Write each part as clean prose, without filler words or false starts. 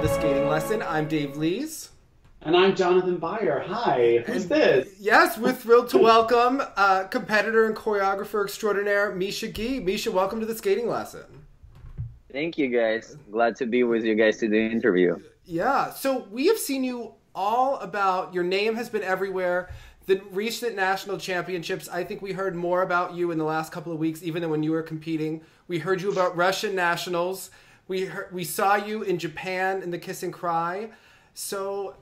to The Skating Lesson. I'm Dave Lees. And I'm Jonathan Beyer. Hi. Who's this? Yes, we're thrilled to welcome competitor and choreographer extraordinaire, Misha Ge. Misha, welcome to The Skating Lesson. Thank you, guys. Glad to be with you guys to the interview. Yeah. So we have seen you all about. Your name has been everywhere. The recent national championships, I think we heard more about you in the last couple of weeks, even than when you were competing. We heard you about Russian nationals. We saw you in Japan in the Kiss and Cry. So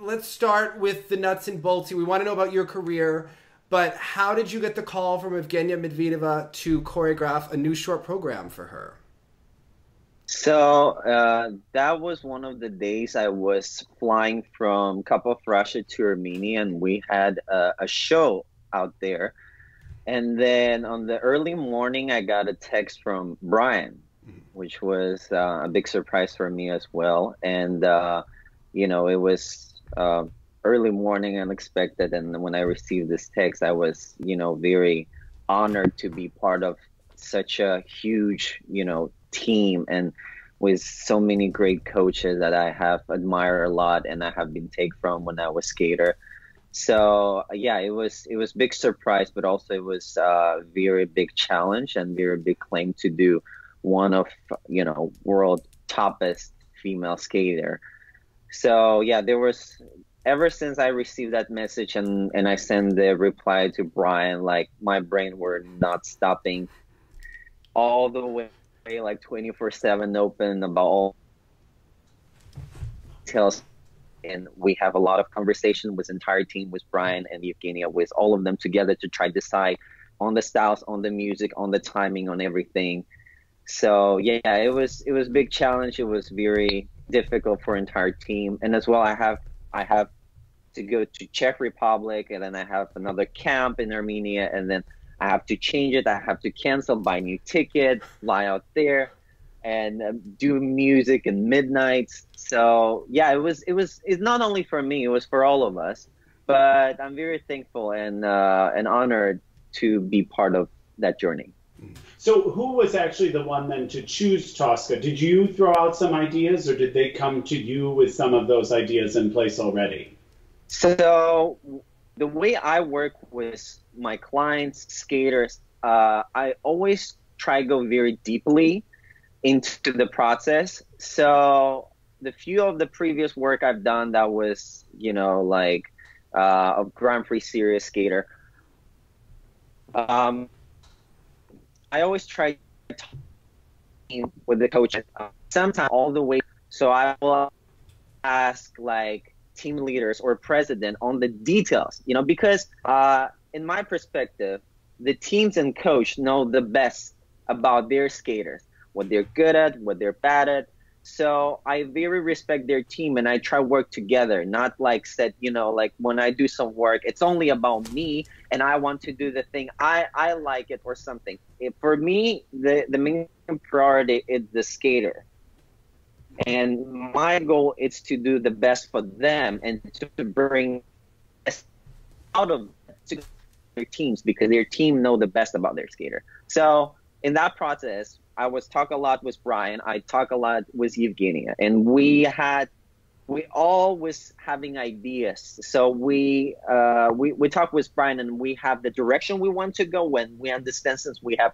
let's start with the nuts and bolts. We want to know about your career, but how did you get the call from Evgenia Medvedeva to choreograph a new short program for her? So that was one of the days I was flying from Kharkov, Russia to Armenia, and we had a show out there. And then on the early morning, I got a text from Brian, which was a big surprise for me as well. And, you know, it was early morning, unexpected. And when I received this text, I was, you know, very honored to be part of such a huge, you know, team and with so many great coaches that I have admired a lot and I have been taken from when I was a skater. So yeah, it was big surprise, but also it was a very big challenge and very big claim to do one of, you know, world toppest female skater. So yeah, there was, ever since I received that message and I sent the reply to Brian, like my brain were not stopping all the way, like 24/7 open about all details, and we have a lot of conversation with the entire team, with Brian and Evgenia, with all of them together to try to decide on the styles, on the music, on the timing, on everything. So yeah, it was a big challenge. It was very difficult for the entire team, and as well I have to go to Czech Republic, and then I have another camp in Armenia, and then I have to change it. I have to cancel, buy new ticket, fly out there, and do music and midnights. So yeah, it's not only for me, it was for all of us. But I'm very thankful and honored to be part of that journey. So who was actually the one then to choose Tosca? Did you throw out some ideas, or did they come to you with some of those ideas in place already? So the way I work with my clients, skaters, I always try to go very deeply into the process. So the few of the previous work I've done that was, you know, like a Grand Prix Series skater, I always try to talk with the coaches, sometimes all the way. So I will ask, like, team leaders or president on the details, you know, because in my perspective, the teams and coach know the best about their skaters, what they're good at, what they're bad at. So I very respect their team, and I try work together, not like said, you know, like when I do some work, it's only about me and I want to do the thing I like it or something. For me, the main priority is the skater. And my goal is to do the best for them and to bring out of their teams, because their team know the best about their skater. So in that process, I was talk a lot with Brian. I talk a lot with Evgenia, and we always having ideas. So we talk with Brian, and we have the direction we want to go. When we understand, since we have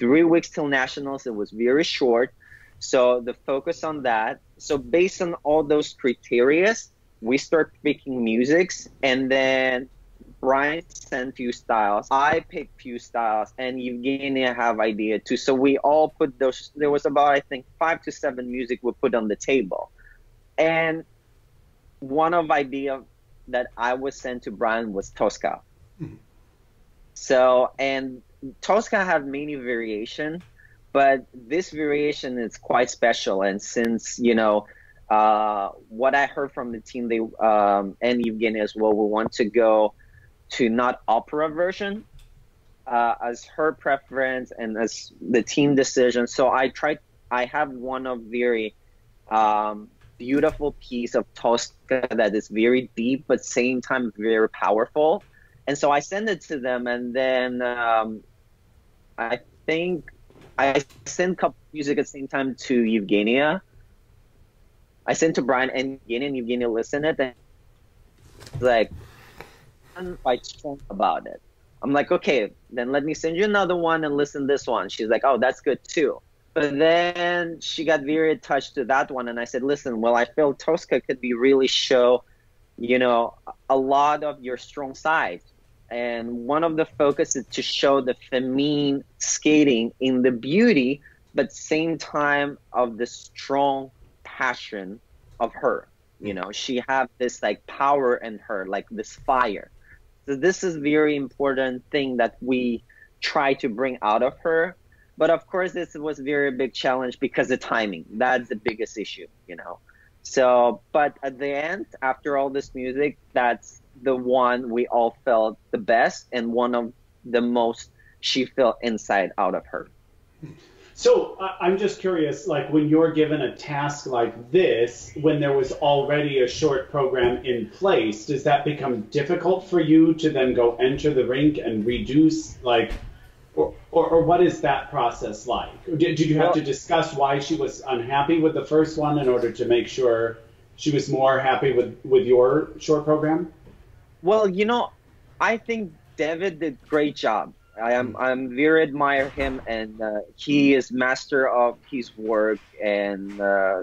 3 weeks till nationals, it was very short. So the focus on that. So based on all those criteria, we start picking musics, and then Brian sent few styles. I picked few styles, and Evgenia have idea too. So we all put those. There was about, I think, 5 to 7 music we put on the table, and one of idea that I was sent to Brian was Tosca. Mm-hmm. So and Tosca have many variations. But this variation is quite special, and since, you know, what I heard from the team, they and Evgenia as well, we want to go to not opera version as her preference and as the team decision. So I have one of very beautiful piece of Tosca that is very deep, but same time very powerful. And so I send it to them, and then I think I sent couple music at the same time to Evgenia, I sent to Brian and Evgenia listened it and like I'm quite strong about it. I'm like, okay, then let me send you another one and listen to this one. She's like, oh, that's good too. But then she got very attached to that one, and I said, listen, well, I feel Tosca could be really show, you know, a lot of your strong sides. And one of the focus is to show the feminine skating in the beauty, but same time of the strong passion of her. You know, she have this like power in her, like this fire. So this is very important thing that we try to bring out of her. But of course, this was very big challenge because the timing. That's the biggest issue, you know. So, but at the end, after all this music, that's the one we all felt the best and one of the most she felt inside out of her. So I'm just curious, like when you're given a task like this, when there was already a short program in place, does that become difficult for you to then go enter the rink and reduce, like, or what is that process like? Did you have to discuss why she was unhappy with the first one in order to make sure she was more happy with your short program? Well, you know, I think David did a great job. I'm very admire him, and he is master of his work, and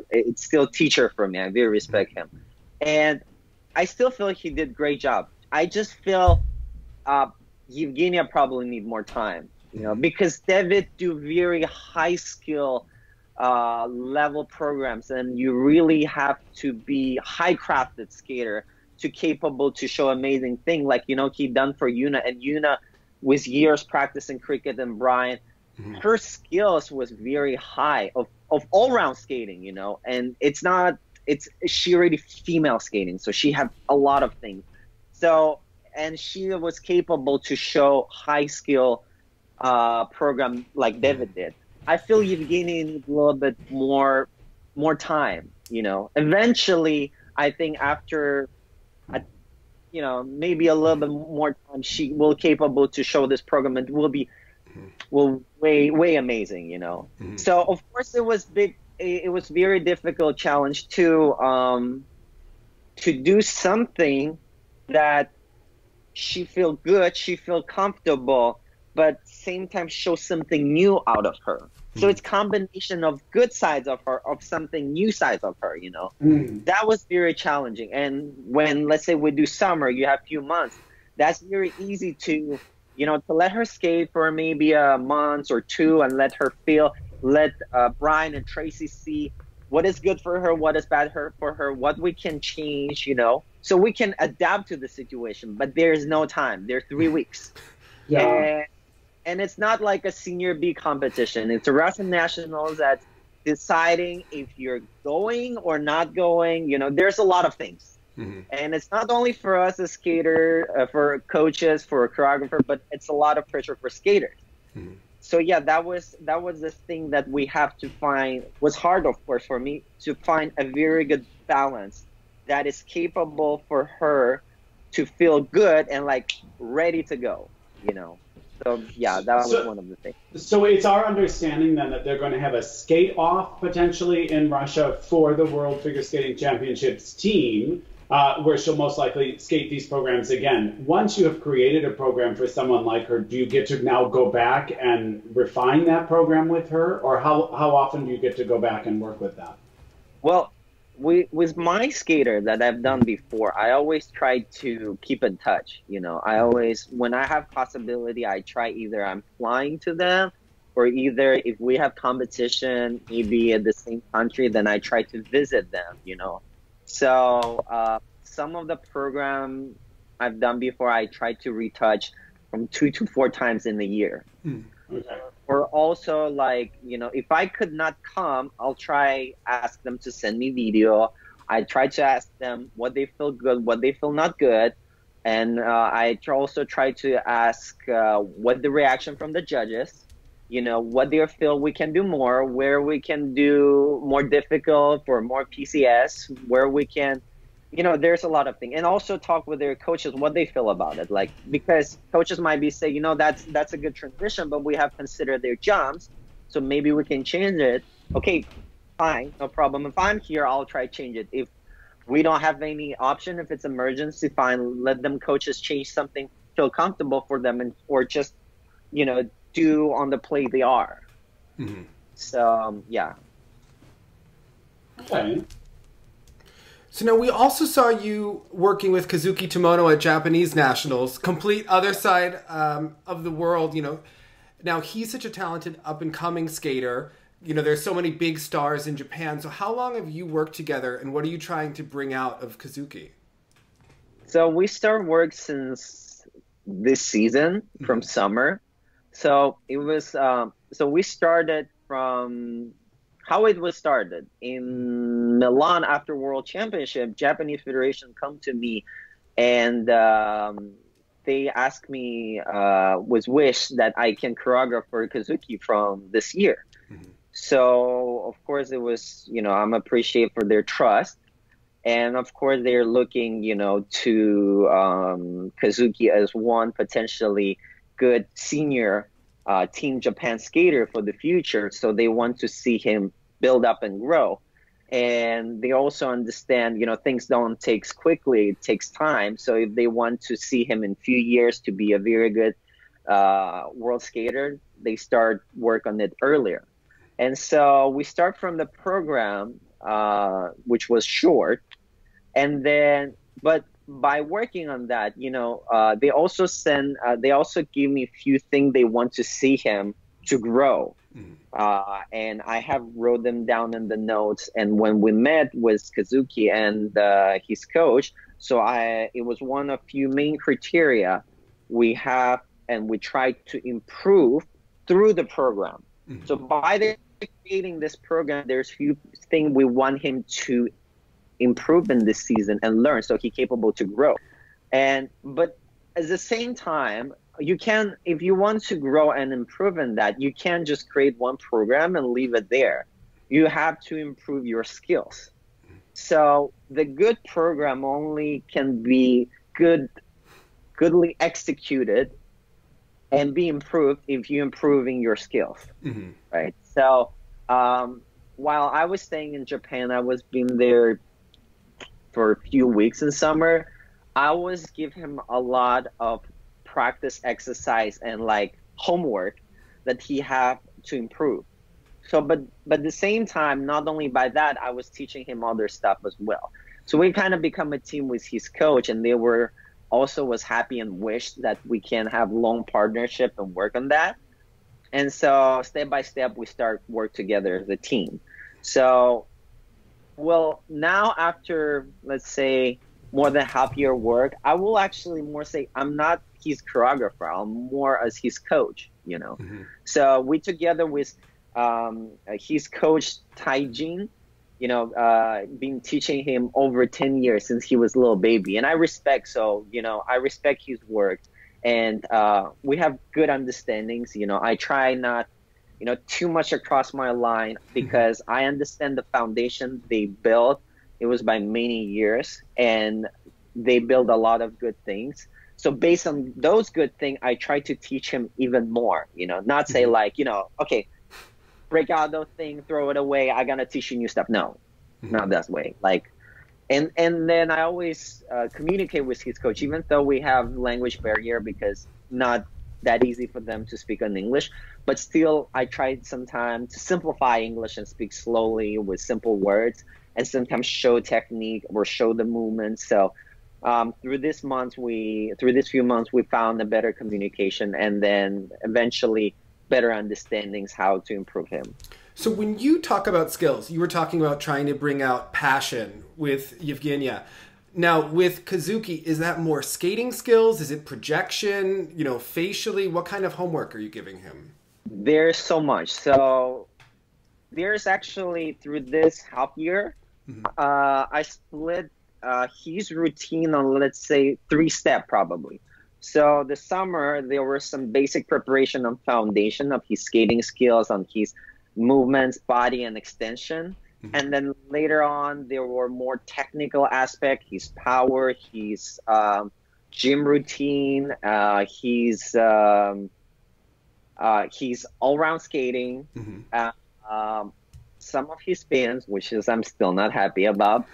it's still teacher for me. I very respect him, and I still feel he did great job. I just feel Evgenia probably need more time, you know, because David do very high skill level programs, and you really have to be high crafted skater to capable to show amazing thing like, you know, he done for Yuna, and Yuna, with years practicing cricket and Brian, her skills was very high of all-round skating, you know, and it's not, it's, she already female skating, so she had a lot of things. So, and she was capable to show high skill program like David did. I feel Evgenia needs a little bit more time, you know. Eventually, I think after, you know, maybe a little bit more time, she will capable to show this program and will be, will way amazing, you know. So of course it was big, it was very difficult challenge to do something that she feel good, she feel comfortable, but same time show something new out of her. So it's combination of good sides of her, of something new sides of her, you know. That was very challenging. And when, let's say we do summer, you have few months, that's very easy to, you know, to let her skate for maybe a month or two and let her feel, let Brian and Tracy see what is good for her, what is bad for her, what we can change, you know. So we can adapt to the situation, but there's no time. There are 3 weeks. Yeah. And it's not like a senior B competition. It's a Russian nationals that's deciding if you're going or not going. You know, there's a lot of things. And it's not only for us as skater, for coaches, for a choreographer, but it's a lot of pressure for skaters. So yeah, that was the thing that we have to find. Was hard, of course, for me to find a very good balance that is capable for her to feel good and like ready to go, you know. So, yeah, that was one of the things. So it's our understanding then that they're going to have a skate-off potentially in Russia for the World Figure Skating Championships team, where she'll most likely skate these programs again. Once you have created a program for someone like her, do you get to now go back and refine that program with her? Or how often do you get to go back and work with that? Well, with my skater that I've done before, I always try to keep in touch, you know. I always, when I have possibility, I try either I'm flying to them or either if we have competition, maybe at the same country, then I try to visit them, you know. So some of the program I've done before, I try to retouch from 2 to 4 times in the year. Okay. Or also, like, you know, if I could not come, I'll try ask them to send me video. I try to ask them what they feel good, what they feel not good. And I also try to ask what the reaction from the judges, you know, what they feel we can do more, where we can do more difficult or more PCS, where we can, you know, there's a lot of things. And also talk with their coaches what they feel about it. Like, because coaches might be saying, you know, that's a good transition, but we have considered their jumps, so maybe we can change it. Okay, fine, no problem. If I'm here, I'll try change it. If we don't have any option, if it's emergency, fine, let them coaches change something, feel comfortable for them, and or just, you know, do on the play they are. Mm-hmm. So, yeah. Okay. So now we also saw you working with Kazuki Tomono at Japanese Nationals, complete other side of the world, you know. Now, he's such a talented up-and-coming skater. You know, there's so many big stars in Japan. So how long have you worked together, and what are you trying to bring out of Kazuki? So we started work since this season, from summer. So it was, so we started from how it was started. In Milan, after World Championship, Japanese Federation come to me, and they asked me, was wish that I can choreograph for Kazuki from this year. Mm-hmm. So, of course, it was, you know, I'm appreciative for their trust. And, of course, they're looking, you know, to Kazuki as one potentially good senior Team Japan skater for the future. So they want to see him build up and grow. And they also understand, you know, things don't take quickly, it takes time. So if they want to see him in a few years to be a very good world skater, they start work on it earlier. And so we start from the program, which was short. And then, but by working on that, you know, they also send, they also give me a few things they want to see him to grow. Mm-hmm. And I have wrote them down in the notes. And when we met with Kazuki and his coach, so it was one of few main criteria we have, and we try to improve through the program. Mm-hmm. So by creating this program, there's few things we want him to improve in this season and learn, so he's capable to grow. And but at the same time, you can, if you want to grow and improve in that, you can't just create one program and leave it there. You have to improve your skills. So the good program only can be goodly executed and be improved if you're improving your skills. Mm-hmm. Right? So while I was staying in Japan, I was being there for a few weeks in summer, I was give him a lot of practice exercise and like homework that he have to improve. So, but at the same time, not only by that, I was teaching him other stuff as well. So we kind of become a team with his coach, and they were also was happy and wished that we can have long partnership and work on that. And so step by step, we start work together as a team. So, well, now after, let's say, more than half year work, I will actually more say I'm not his choreographer. I'm more as his coach, you know. Mm-hmm. So we together with his coach, Taijin, you know, been teaching him over 10 years since he was a little baby. And I respect, so, you know, I respect his work. And we have good understandings, you know. I try not, you know, too much across my line, because I understand the foundation they built. It was by many years, and they built a lot of good things. So based on those good things, I try to teach him even more, you know, not say like, you know, okay, break out those things, throw it away, I gotta teach you new stuff. No, not that way. Like, and then I always communicate with his coach, even though we have language barrier, because not that easy for them to speak in English, but still I tried sometimes to simplify English and speak slowly with simple words, and sometimes show technique or show the movement. So through this few months, we found a better communication, and then eventually better understandings how to improve him. So when you talk about skills, you were talking about trying to bring out passion with Evgenia. Now, with Kazuki, is that more skating skills? Is it projection? You know, facially? What kind of homework are you giving him? There's so much. So there's actually, through this half year, I split his routine on, let's say, 3 steps probably. So the summer, there were some basic preparation on foundation of his skating skills, on his movements, body, and extension. And then later on, there were more technical aspect, his power, his gym routine, his all-round skating, some of his pins, which is I'm still not happy about.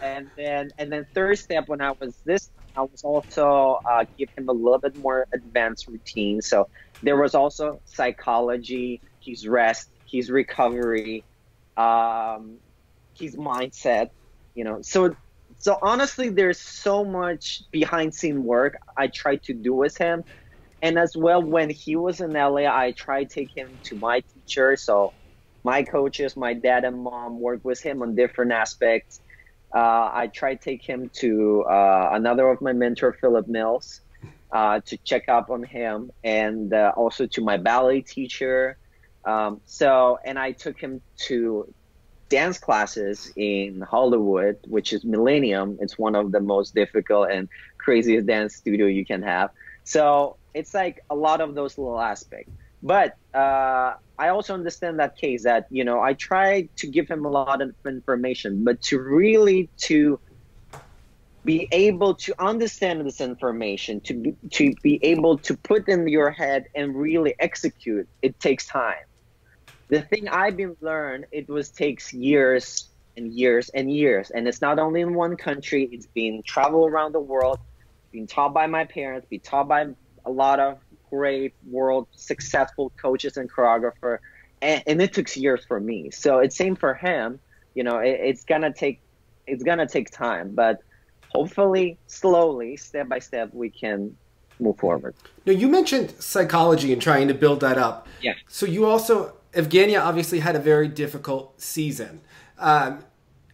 And then third step, when I was this, I was also give him a little bit more advanced routine. So there was also psychology, his rest, his recovery, his mindset, you know. So honestly, there's so much behind scene work I tried to do with him. And as well, when he was in LA, I tried to take him to my teacher. So my coaches, my dad and mom, worked with him on different aspects. I tried to take him to another of my mentor, Philip Mills, to check up on him, and also to my ballet teacher. And I took him to dance classes in Hollywood, which is Millennium. It's one of the most difficult and craziest dance studio you can have. So it's like a lot of those little aspects. But I also understand that case that, you know, I tried to give him a lot of information, but to really to be able to understand this information, to be able to put in your head and really execute, it takes time. The thing I've been learned, it was takes years and years and years. And it's not only in one country, it's been travel around the world, been taught by my parents, been taught by a lot of great world successful coaches and choreographer, and it took years for me. So it's same for him, you know, it's gonna take time, but hopefully slowly, step by step, we can move forward. Now, you mentioned psychology and trying to build that up. Yeah. So you also, Evgenia obviously had a very difficult season.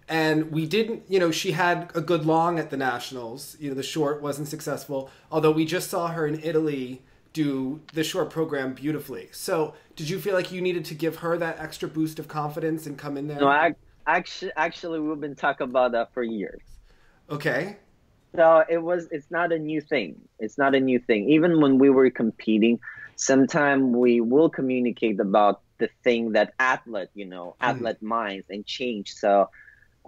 And we didn't, you know, she had a good long at the nationals. You know, the short wasn't successful, although we just saw her in Italy do the short program beautifully. So did you feel like you needed to give her that extra boost of confidence and come in there? No, actually, we've been talking about that for years. Okay. So it's not a new thing. It's not a new thing. Even when we were competing, sometimes we will communicate about the thing that athlete, you know, athlete minds and change. So,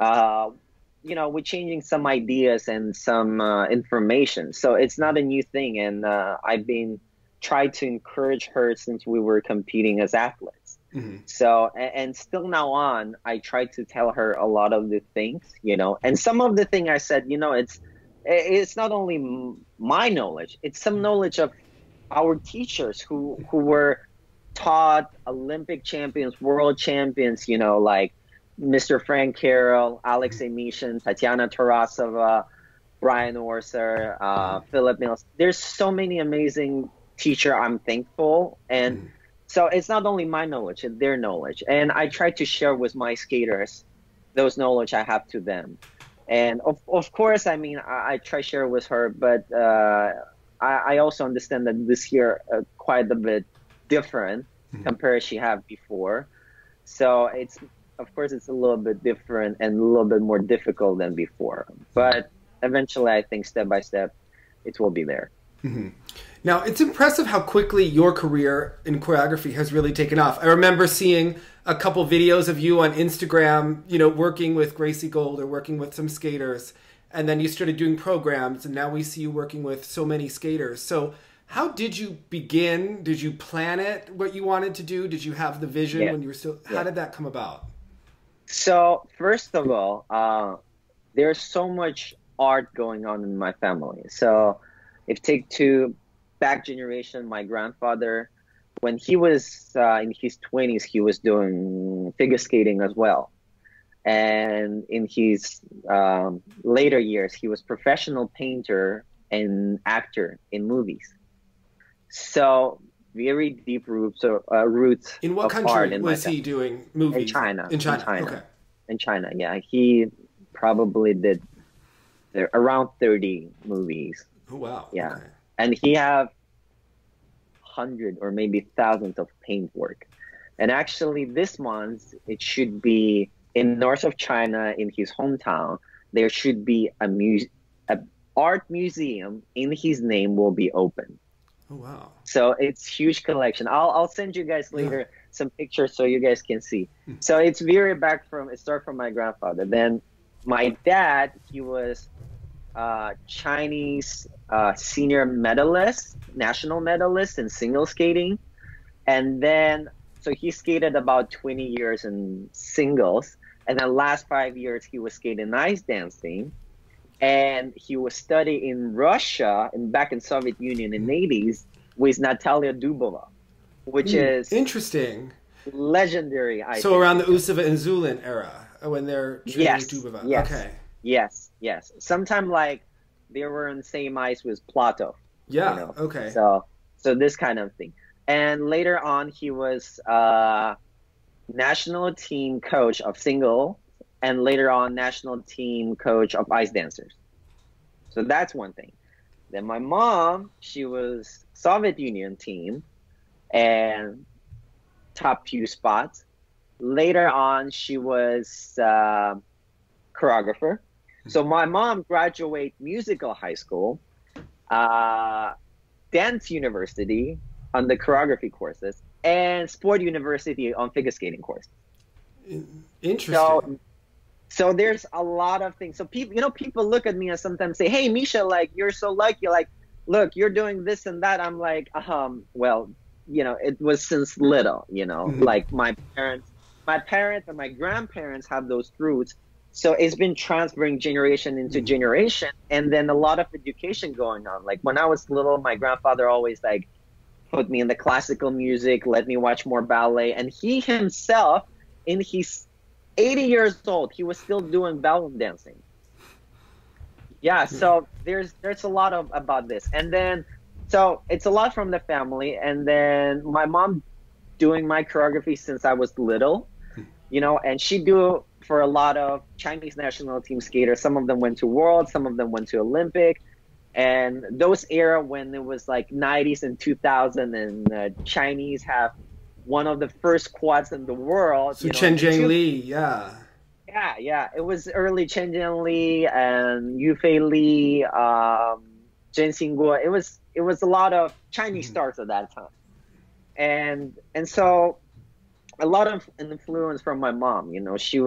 you know, we're changing some ideas and some information. So it's not a new thing. And I've been trying to encourage her since we were competing as athletes. Mm-hmm. So, and still now on, I try to tell her a lot of the things, you know, and some of the thing I said, you know, it's not only my knowledge, it's some knowledge of our teachers who were taught Olympic champions, world champions, you know, like Mr. Frank Carroll, Alexei Mishin, Tatiana Tarasova, Brian Orser, Philip Mills. There's so many amazing teachers, I'm thankful. And so it's not only my knowledge, it's their knowledge. And I try to share with my skaters those knowledge I have to them. And of course, I mean, I try to share with her, but I also understand that this year quite a bit different compared to she had before. So it's... Of course, it's a little bit different and a little bit more difficult than before. But eventually, I think step by step, it will be there. Mm-hmm. Now, it's impressive how quickly your career in choreography has really taken off. I remember seeing a couple videos of you on Instagram, you know, working with Gracie Gold or working with some skaters. And then you started doing programs. And now we see you working with so many skaters. So how did you begin? Did you plan it, what you wanted to do? Did you have the vision when you were still? How did that come about? So first of all, there's so much art going on in my family. So if take two back generation, my grandfather, when he was in his 20s, he was doing figure skating as well. And in his later years, he was professional painter and actor in movies. So very deep roots In what country was he doing movies? In China. In China. In China. Okay. In China, yeah. He probably did around 30 movies. Oh, wow. Yeah. Okay. And he have 100 or maybe thousands of paint work. And actually this month it should be in north of China in his hometown. There should be a art museum in his name will be open. Oh, wow. So it's huge collection. I'll send you guys later some pictures so you guys can see. So it's very it started from my grandfather. Then my dad, he was Chinese senior medalist, national medalist in single skating. And then So he skated about 20 years in singles. And the last 5 years, he was skating ice dancing. And he was studying in Russia and back in Soviet Union in the 80s with Natalia Dubova, which is interesting, legendary. I think. Around the Usova and Zulin era, when they're Dubova. Yes. Okay. Yes. Yes. Sometime like they were on the same ice with Platon. Yeah. You know? Okay. So this kind of thing. And later on, he was national team coach of single, and later on national team coach of ice dancers. So that's one thing. Then my mom, she was Soviet Union team and top few spots. Later on, she was choreographer. So my mom graduated musical high school, dance university on the choreography courses, and sport university on figure skating course. Interesting. So there's a lot of things. So people look at me and sometimes say, "Hey, Misha, like you're so lucky. Like, look, you're doing this and that." I'm like, well, you know, it was since little. You know, like my parents and my grandparents have those roots. So it's been transferring generation into generation, and then a lot of education going on. Like when I was little, my grandfather always like put me in the classical music, let me watch more ballet, and he himself, in his 80 years old, he was still doing ballet dancing. Yeah, so there's a lot of about this. And then, so it's a lot from the family. And then my mom doing my choreography since I was little, you know, and she do for a lot of Chinese national team skaters. Some of them went to World, some of them went to Olympic. And those era when it was like 90s and 2000 and Chinese have one of the first quads in the world. So Chen Jingli, yeah. Yeah. It was early Chen Jingli and Yu Fei Li, Jinxing Guo. It was a lot of Chinese stars at that time. And so a lot of influence from my mom, you know, she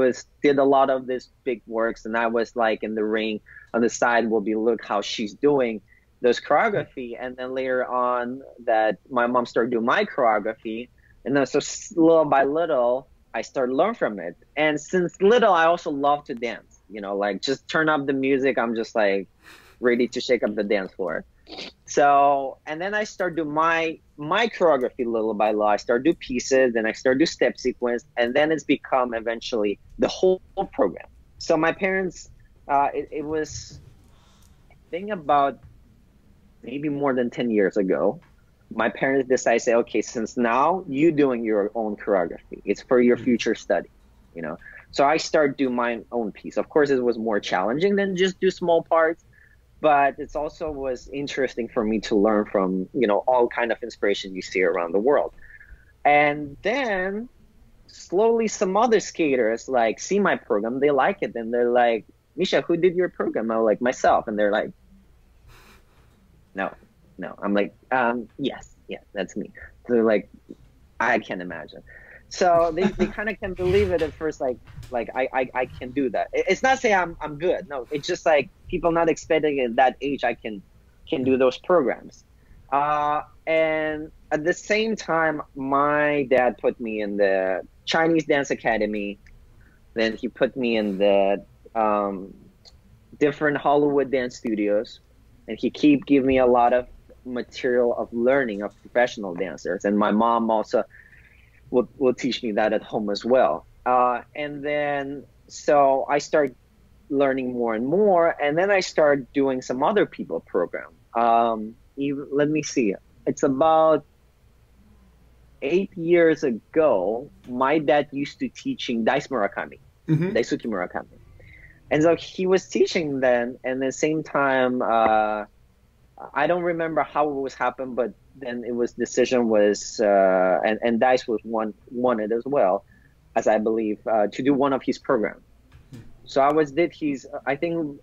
did a lot of this big works, and I was like in the ring on the side will be look how she's doing those choreography. And then later on that my mom started doing my choreography. And then so little by little, I started learning from it. And since little, I also love to dance, you know, like just turn up the music. I'm just like ready to shake up the dance floor. So, and then I started doing my choreography little by little. I started doing pieces, then I started doing step sequence, and then it's become eventually the whole program. So my parents, it was, I think about maybe more than 10 years ago, my parents decided to say, okay, since now you're doing your own choreography, it's for your future study, you know. So I started doing my own piece. Of course, it was more challenging than just do small parts, but it also was interesting for me to learn from, you know, all kind of inspiration you see around the world. And then slowly some other skaters like see my program, they like it, and they're like, "Misha, who did your program?" I was like, "Myself." And they're like, No. I'm like, yes, that's me. So they're like, "I can't imagine." So they kind of can believe it at first, like I can do that. It's not say I'm good. No, it's just like people not expecting at that age I can do those programs. And at the same time, my dad put me in the Chinese Dance Academy. Then he put me in the different Hollywood dance studios. And he keep giving me a lot of material of learning of professional dancers. And my mom also will teach me that at home as well. And then, so I start learning more and more. And then I start doing some other people program. Let me see. It's about 8 years ago, my dad used to teaching Daisuke Murakami. And so he was teaching then, and at the same time, I don't remember how it was happened, but then it was decision was, and Dice was wanted as well, as I believe, to do one of his programs. So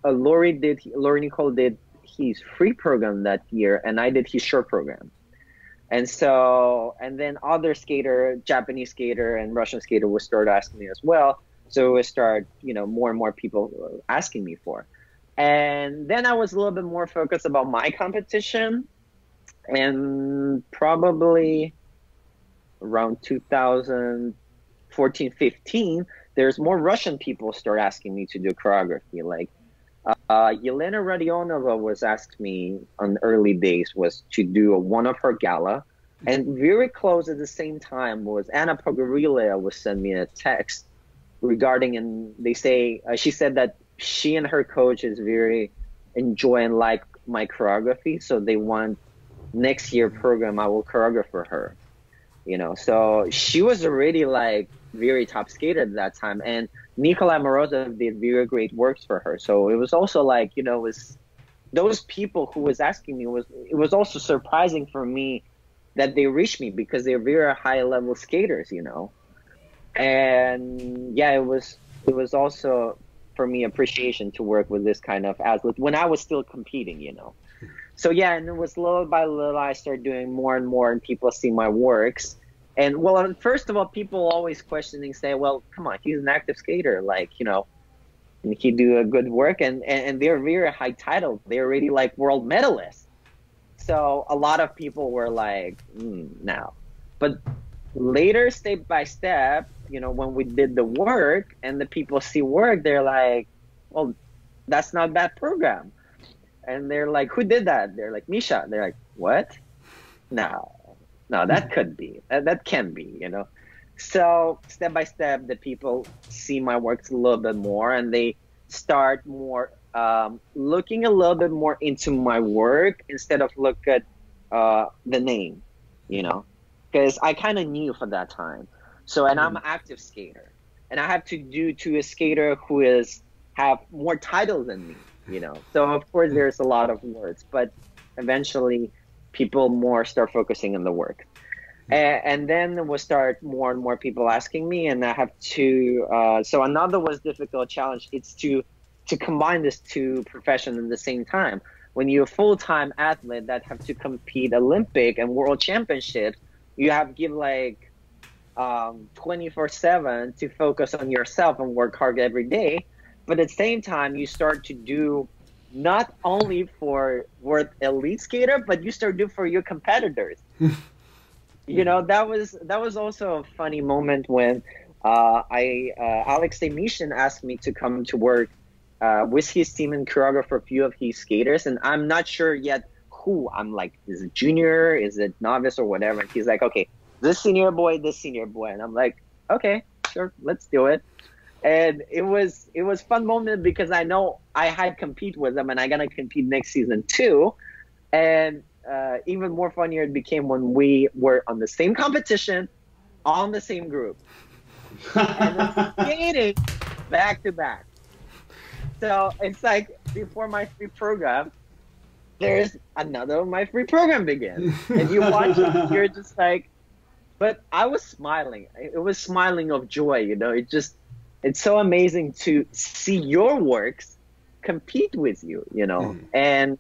Lori Nicole did his free program that year, and I did his short program. And so, and then other skater, Japanese skater and Russian skater would start asking me as well. So it would start, you know, more and more people asking me for. And then I was a little bit more focused about my competition. And probably around 2014-15, there's more Russian people start asking me to do choreography. Like Yelena Radionova was asked me on early days was to do one of her gala, and very close at the same time was Anna Pogorilaya was sending me a text regarding, and they say she said that she and her coach is very enjoy and like my choreography, so they want next year program I will choreograph for her, you know. So she was already like very top skater at that time, and Nikolai Morozov did very great works for her. So it was also like, you know, it was those people who was asking me, it was also surprising for me that they reached me because they're very high level skaters, you know. And yeah, it was also for me appreciation to work with this kind of athlete when I was still competing, you know. So yeah, and it was little by little I started doing more and more, and people see my works. And well, first of all, people always questioning say, well, come on, he's an active skater, like, you know, and he do a good work, and they're very high title, they're already like world medalists. So a lot of people were like, no. But later, step by step, you know, when we did the work and the people see work, they're like, well, that's not a bad program. And they're like, who did that? They're like, Misha. They're like, what? No, that could be. That can be, you know. So step by step, the people see my works a little bit more, and they start more looking a little bit more into my work instead of look at the name, you know, because I kind of knew for that time. So, and I'm an active skater, and I have to do to a skater who is have more titles than me, you know. So of course there's a lot of words, but eventually people more start focusing on the work. And then we'll start more and more people asking me, and I have to, so another was difficult challenge. It's to combine these two professions at the same time. When you're a full-time athlete that have to compete Olympic and world championships, you have to give like 24/7 to focus on yourself and work hard every day. But at the same time, you start to do not only for elite skater, but you start doing for your competitors. You know, that was also a funny moment when Alexei Mishin asked me to come to work with his team and choreograph for a few of his skaters, and I'm not sure yet who. I'm like, is it junior? Is it novice or whatever? And he's like, okay, this senior boy, and I'm like, okay, sure, let's do it. And it was fun moment because I know I had compete with them, and I'm gonna compete next season too. And even more funnier it became when we were on the same competition, on the same group, and then skating back to back. So it's like before my free program, there's another of my free program begins, and you watch it, you're just like, but I was smiling. It was smiling of joy, you know. It's so amazing to see your works compete with you, you know. And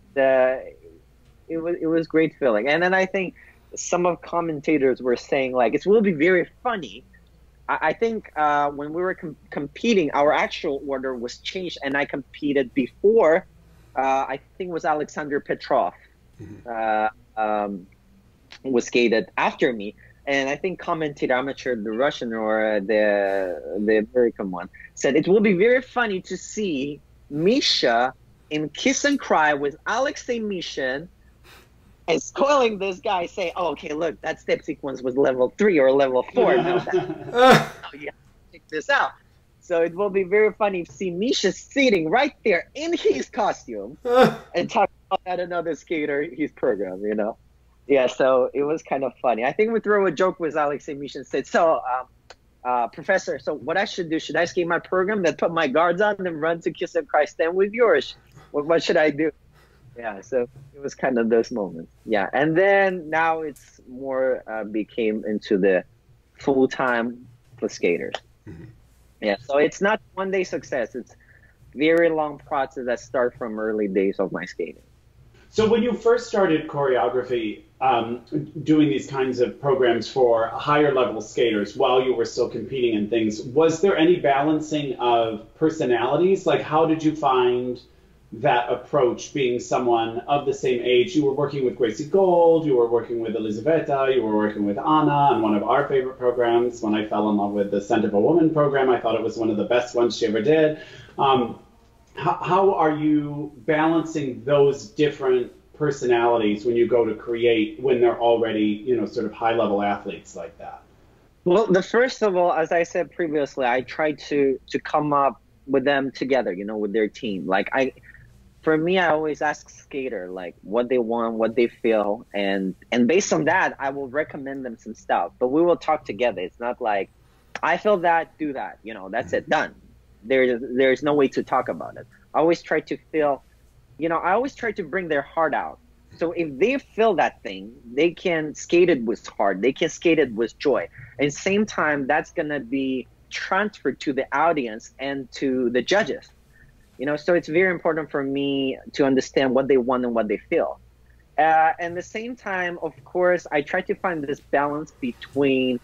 it was great feeling. And then I think some of commentators were saying like it will be very funny. I think when we were competing, our actual order was changed, and I competed before. I think it was Alexander Petrov was skated after me. And I think commentator, I'm not sure, the Russian or the American one, said it will be very funny to see Misha in Kiss and Cry with Alexei Mishin and spoiling this guy, say, oh, okay, look, that step sequence was level 3 or level 4. No, oh, yeah, check this out. So it will be very funny to see Misha sitting right there in his costume and talking about another skater, his program, you know. Yeah, so it was kind of funny. I think we threw a joke with Alexei Mishin said, so, Professor, so what I should do, should I skate my program, then put my guards on and run to Kiss and Cry stand with yours? What should I do? Yeah, so it was kind of those moments. Yeah, and then now it's more became into the full-time for skaters. Yeah, so it's not one-day success. It's very long process that starts from early days of my skating. So when you first started choreography, doing these kinds of programs for higher level skaters while you were still competing in things, was there any balancing of personalities? Like, how did you find that approach, being someone of the same age. You were working with Gracie Gold, you were working with Elizaveta, you were working with Anna on one of our favorite programs. When I fell in love with the Scent of a Woman program, I thought it was one of the best ones she ever did. How are you balancing those different personalities when you go to create, when they're already, you know, sort of high-level athletes like that? Well, first of all, as I said previously, I try to come up with them together, you know, with their team. Like, for me, I always ask skater, like, what they want, what they feel, and based on that, I will recommend them some stuff. But we will talk together. It's not like, I feel that, do that, you know, that's it, done. There's no way to talk about it. I always try to feel, you know, I always try to bring their heart out. So if they feel that thing, they can skate it with heart. They can skate it with joy. And same time, that's going to be transferred to the audience and to the judges. You know, so it's very important for me to understand what they want and what they feel. And the same time, of course, I try to find this balance between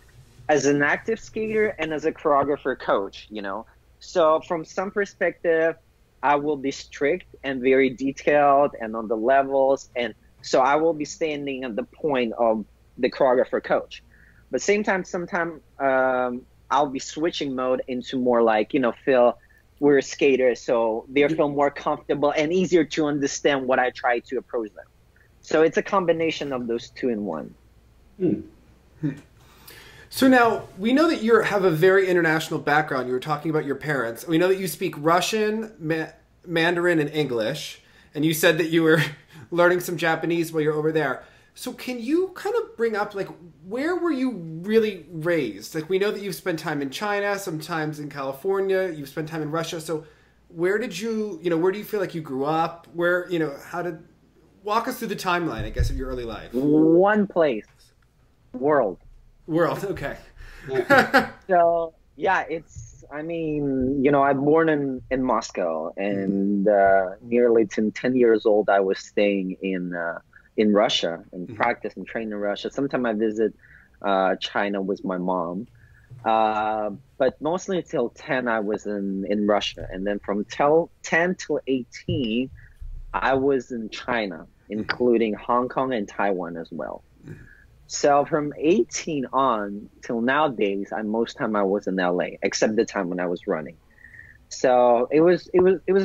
as an active skater and as a choreographer coach, you know. So from some perspective, I will be strict and very detailed and on the levels. And so I will be standing at the point of the choreographer coach. But same time, sometimes I'll be switching mode into more like, you know, feel we're a skater, so they feel more comfortable and easier to understand what I try to approach them. So it's a combination of those two in one. Mm. So now, we know that you have a very international background. You were talking about your parents. We know that you speak Russian, Mandarin, and English. And you said that you were learning some Japanese while you're over there. So can you kind of bring up, like, where were you really raised? Like, we know that you've spent time in China, sometimes in California. You've spent time in Russia. So where did you, you know, where do you feel like you grew up? Where, you know, how did, walk us through the timeline, I guess, of your early life. One place, world. Okay. So yeah, it's, I mean, you know, I'm born in Moscow, and nearly to 10 years old I was staying in Russia and practice and train in Russia. Sometimes I visit China with my mom, but mostly until 10 I was in Russia, and then from 10 till 18 I was in China, including Hong Kong and Taiwan as well. So from 18 on till nowadays, most time I was in LA, except the time when I was running. So it was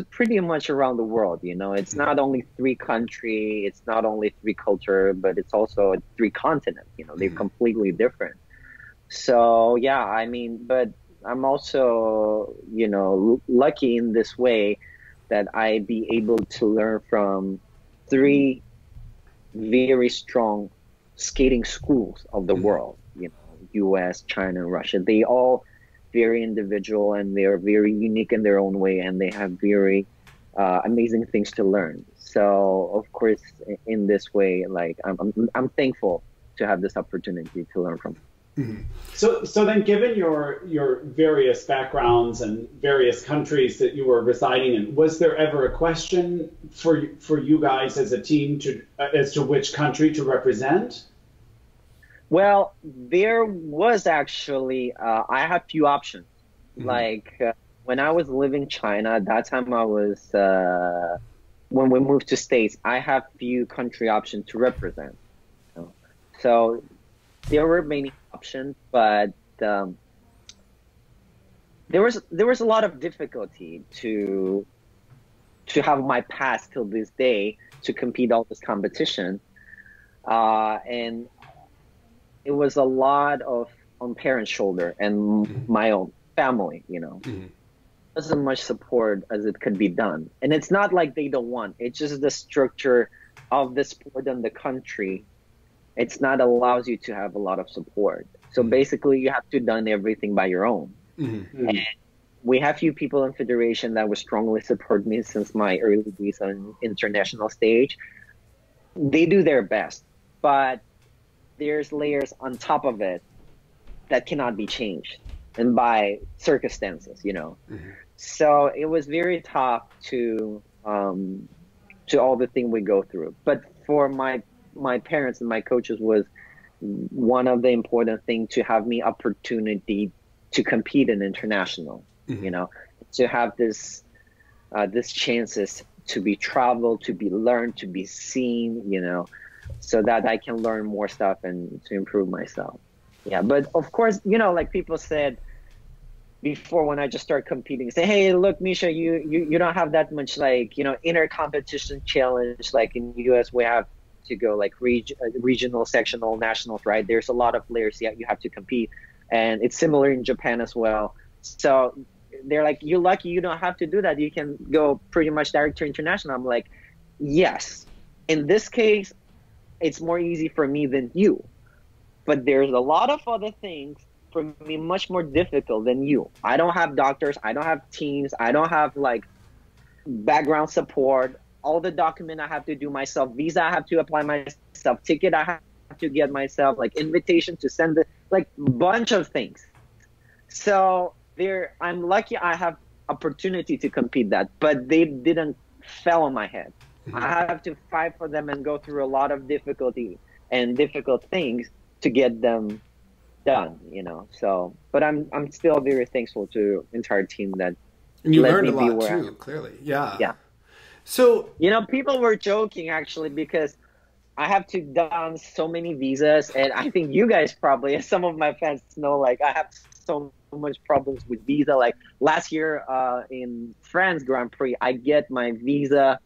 pretty much around the world, you know. It's not only three country, it's not only three culture, but it's also three continent. You know, they're completely different. So yeah, I mean, but I'm also, you know, lucky in this way that I be able to learn from three very strong skating schools of the world, you know, US, China, Russia. They all very individual, and they are very unique in their own way, and they have very amazing things to learn. So of course, in this way, like, I'm thankful to have this opportunity to learn from. So then, given your various backgrounds and various countries that you were residing in, was there ever a question for you guys as a team as to which country to represent? Well, there was actually I had few options. Like when I was living in China, that time I was when we moved to States, I had few country options to represent. So there were many options, but there was a lot of difficulty to have my pass till this day to compete all this competition, and it was a lot of on parents' shoulder and my own family. You know, wasn't much support as it could be done, and it's not like they don't want. It's just the structure of the sport and the country. It's not allows you to have a lot of support. So basically you have to done everything by your own. And we have few people in Federation that would strongly support me since my early days on international stage. They do their best, but there's layers on top of it that cannot be changed and by circumstances, you know. So it was very tough to all the thing we go through. But for my parents and my coaches was one of the important thing to have me opportunity to compete in international, you know, to have this chances to be traveled, to be learned, to be seen, you know, so that I can learn more stuff and to improve myself. Yeah, but of course, you know, like people said before when I just started competing, say, hey, look, Misha, you don't have that much, like, you know, inner competition challenge. Like in the US, we have to go like regional, sectional, nationals, right? There's a lot of layers that you have to compete. And it's similar in Japan as well. So they're like, you're lucky you don't have to do that. You can go pretty much direct to international. I'm like, yes, in this case, it's more easy for me than you. But there's a lot of other things for me much more difficult than you. I don't have doctors. I don't have teams. I don't have like background support. All the document I have to do myself. Visa I have to apply myself. Ticket I have to get myself. Like invitation to send it. Like bunch of things. So there, I'm lucky I have opportunity to compete that, but they didn't fell on my head. I have to fight for them and go through a lot of difficulty and difficult things to get them done, you know. So, but I'm still very thankful to the entire team that. And you learned a lot too, clearly. Yeah. Yeah. So, you know, people were joking actually because I have to done so many visas, and I think you guys probably, some of my fans know, like I have so much problems with visa. Like last year in France Grand Prix, I get my visa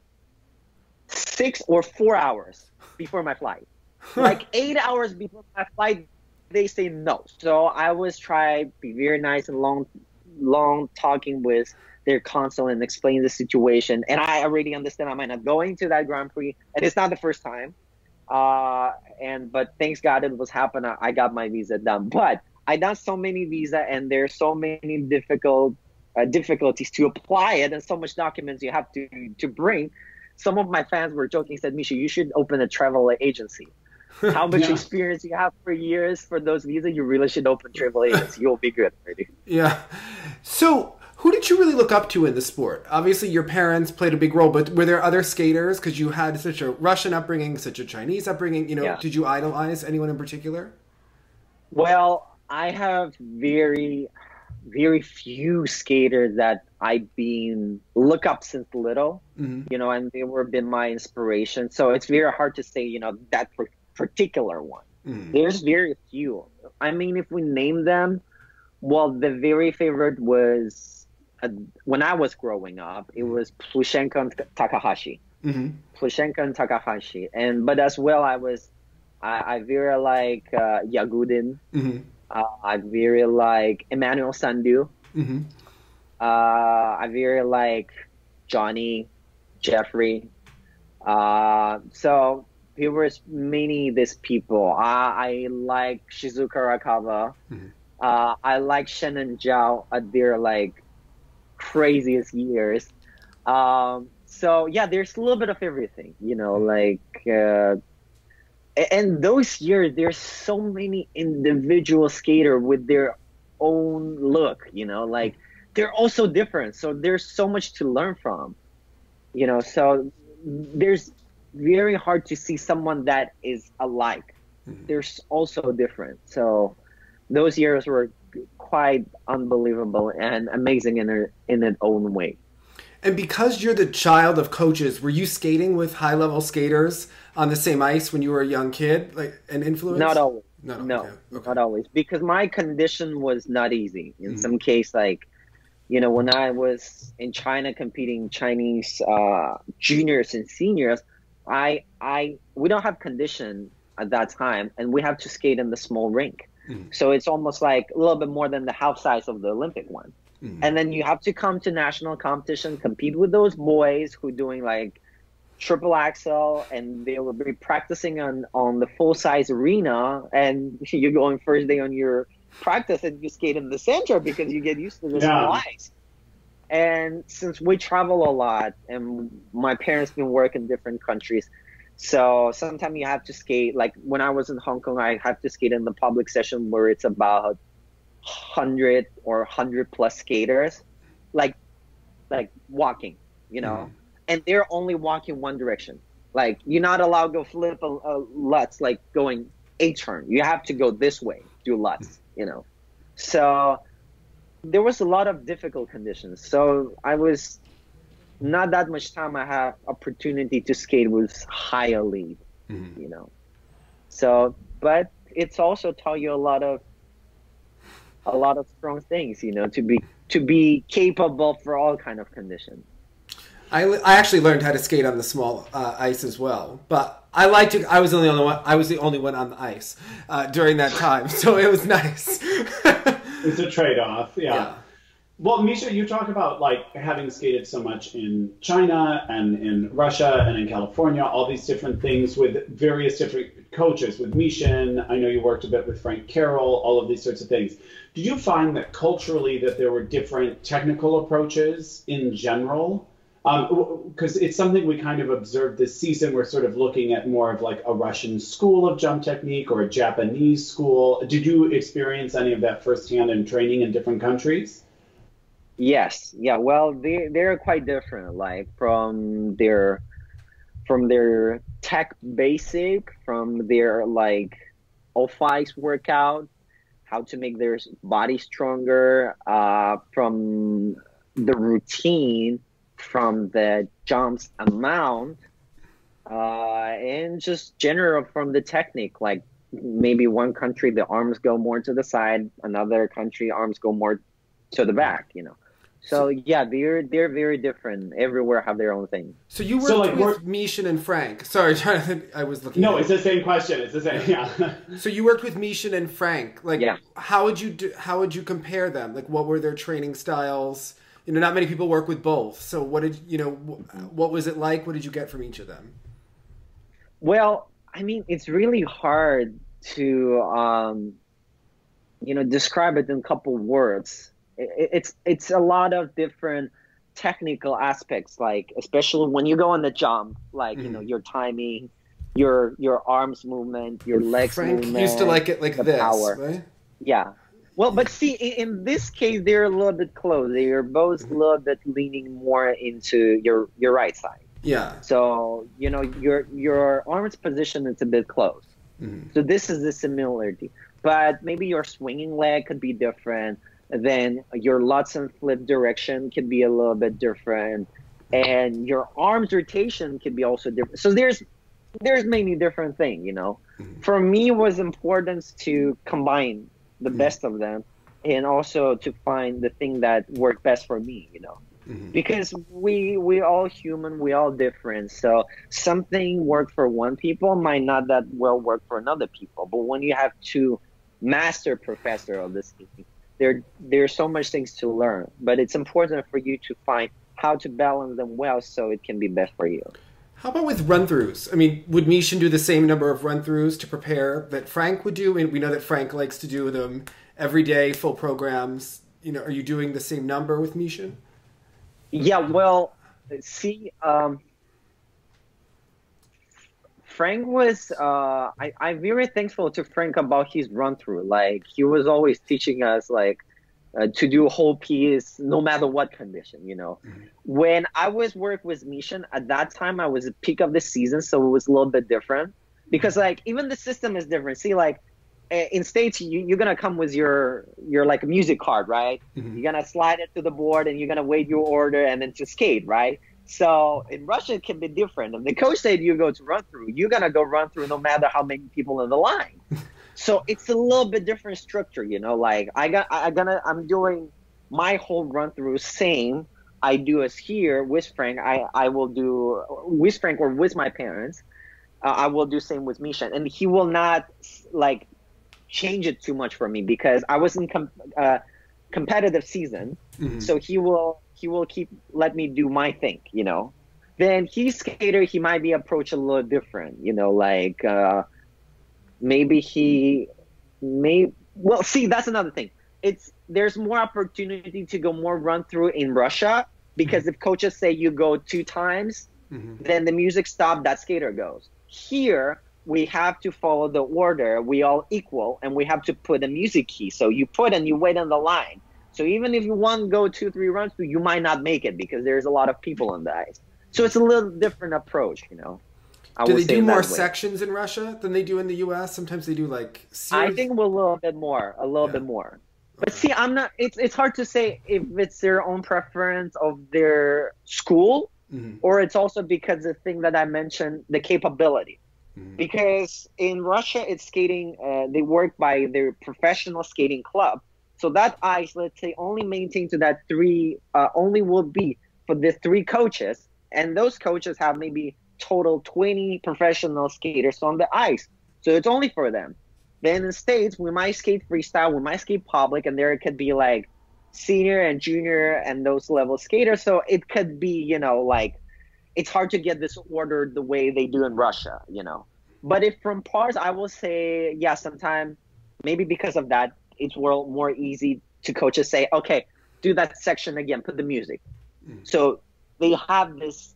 6 or 4 hours before my flight. Like 8 hours before my flight, they say no. So I was trying to be very nice and long talking with their consul and explain the situation. And I already understand I might not go into that Grand Prix, and it's not the first time. But thanks God it was happening. I got my visa done, but I done so many visa, and there's so many difficulties to apply it, and so much documents you have to bring. Some of my fans were joking, said, Misha, you should open a travel agency. How much experience you have for years for those visas, you really should open travel agency. You'll be good already. Yeah. So who did you really look up to in the sport? Obviously, your parents played a big role, but were there other skaters? Because you had such a Russian upbringing, such a Chinese upbringing. You know, did you idolize anyone in particular? Well, I have very, very few skaters that I've been look up since little, you know, and they were been my inspiration. So it's very hard to say, you know, that particular one. There's very few. I mean, if we name them, well, the very favorite was. When I was growing up, it was Plushenko and Takahashi. Plushenko and Takahashi, but as well, I very like Yagudin. I very like Emmanuel Sandu. I very like Johnny, Jeffrey. So there was many of these people. I like Shizuka Arakawa. I like Shannon Zhao. They're like craziest years. So yeah, there's a little bit of everything, you know, like and those years there's so many individual skater with their own look, you know, like they're all so different, so there's so much to learn from, you know. So there's very hard to see someone that is alike. There's also different. So those years were quite unbelievable and amazing in its own way. And because you're the child of coaches, were you skating with high-level skaters on the same ice when you were a young kid, like an influence? Not always. No, okay. Not always, because my condition was not easy. In some case, like, you know, when I was in China competing Chinese juniors and seniors, we don't have condition at that time, and we have to skate in the small rink. So it's almost like a little bit more than the half size of the Olympic one. And then you have to come to national competition, compete with those boys who doing like triple axel, and they will be practicing on the full size arena, and you're going first day on your practice and you skate in the center because you get used to the small ice. And since we travel a lot and my parents been working in different countries, so sometimes you have to skate, like when I was in Hong Kong, I have to skate in the public session where it's about 100 or 100 plus skaters, like walking, you know, and they're only walking one direction. Like you're not allowed to go flip a Lutz, like going a turn. You have to go this way, do Lutz, you know. So there was a lot of difficult conditions. So I was not that much time I have opportunity to skate with high elite, you know. So, but it's also taught you a lot of strong things, you know, to be capable for all kind of conditions. I actually learned how to skate on the small ice as well, but I liked it. I was the only one on the ice during that time, so it was nice. It's a trade-off, yeah. Well, Misha, you talk about like having skated so much in China and in Russia and in California, all these different things with various different coaches, with Mishin. I know you worked a bit with Frank Carroll, all of these sorts of things. Did you find that culturally that there were different technical approaches in general? Because it's something we kind of observed this season. We're sort of looking at more of like a Russian school of jump technique or a Japanese school. Did you experience any of that firsthand in training in different countries? Yes. Yeah. Well, they're quite different. Like from their tech basic, from their like O5 workout, how to make their body stronger, from the routine, from the jumps amount, and just general from the technique. Like maybe one country the arms go more to the side, another country arms go more to the back. You know. So yeah, they're very different. Everywhere have their own thing. So you worked with Mishin and Frank. Sorry, Jonathan, I was looking. No, it's the same question. It's the same. Yeah. So you worked with Mishin and Frank. Like, yeah. How would you compare them? Like, what were their training styles? You know, not many people work with both. So what did you know? What was it like? What did you get from each of them? Well, I mean, it's really hard to you know, describe it in a couple words. It's a lot of different technical aspects, like especially when you go on the jump, like you know, your timing, your arms movement, your legs movement. Frank used to like it like this, power. Right? Yeah. Well, but see, in this case, they're a little bit close. They're both a little bit leaning more into your right side. Yeah. So you know your arms position is a bit close. So this is the similarity, but maybe your swinging leg could be different. Then your lutz and flip direction can be a little bit different, and your arms rotation can be also different. So there's many different things, you know. For me, it was important to combine the best of them, and also to find the thing that worked best for me, you know. Because we all human, we all different. So something worked for one people might not that well work for another people. But when you have two master professor of this thing, there's so much things to learn, but it's important for you to find how to balance them well so it can be best for you. How about with run-throughs? I mean, would Mishin do the same number of run-throughs to prepare that Frank would do? And we know that Frank likes to do them every day, full programs. You know, are you doing the same number with Mishin? Yeah, well, see, Frank was, I'm very thankful to Frank about his run through. Like, he was always teaching us, like, to do whole piece no matter what condition, you know. When I was working with Mishin, at that time, I was at peak of the season, so it was a little bit different. Because, like, even the system is different. See, like, in States, you're going to come with your like, music card, right? You're going to slide it to the board, and you're going to wait your order, and then to skate, right? So in Russia, it can be different. If the coach said you go to run through, you're going to go run through no matter how many people in the line. So it's a little bit different structure, you know, like I'm doing my whole run through same I do as here with Frank. I will do with Frank or with my parents. I will do same with Misha. And he will not like change it too much for me because I was in competitive season. So he will let me do my thing, you know. Then he's skater, he might be approached a little different, you know, like maybe he may well see that's another thing. There's more opportunity to go more run through in Russia because if coaches say you go 2 times, then the music stop, that skater goes. Here we have to follow the order, we all equal and we have to put a music key. So you put and you wait on the line. So even if you want to go 2-3 runs through, you might not make it because there's a lot of people on the ice. So it's a little different approach, you know. Do they do more sections in Russia than they do in the U.S.? Sometimes they do like series. I think a little bit more, But see, I'm not. It's hard to say if it's their own preference of their school Mm-hmm. Or it's also because the thing that I mentioned, the capability. Mm-hmm. Because in Russia, it's skating, they work by their professional skating club. So that ice, let's say, only maintained to that only will be for the three coaches. And those coaches have maybe total 20 professional skaters on the ice. So it's only for them. Then in the States, we might skate freestyle, we might skate public, and there it could be like senior and junior and those level skaters. So it could be, you know, like it's hard to get this ordered the way they do in Russia, you know. But if from parts, I will say, yeah, sometimes maybe because of that, it's more easy to coaches say, okay, do that section again, put the music. Mm. So they have this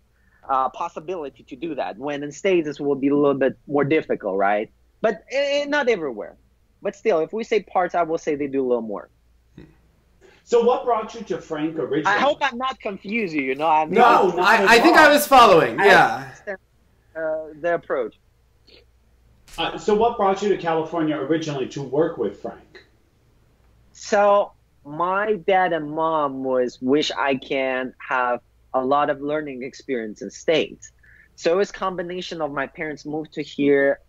possibility to do that. When in States, this will be a little bit more difficult, right? But not everywhere. But still, if we say parts, I will say they do a little more. So what brought you to Frank originally? I hope I'm not confusing you. No, I mean, no, I think I was following. Yeah. The approach. So what brought you to California originally to work with Frank? So my dad and mom wish I can have a lot of learning experience in States. So it's a combination of my parents moved to here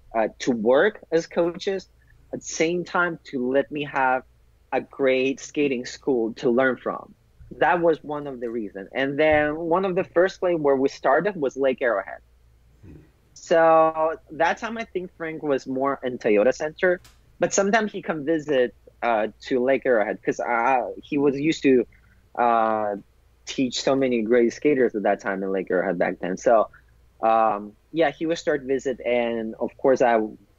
to work as coaches, at the same time to let me have a great skating school to learn from. That was one of the reasons. And then one of the first place where we started was Lake Arrowhead. So that time I think Frank was more in Toyota Center, but sometimes he come visit to Lake Arrowhead because he was used to teach so many great skaters at that time in Lake Arrowhead back then. So yeah, he would start visit, and of course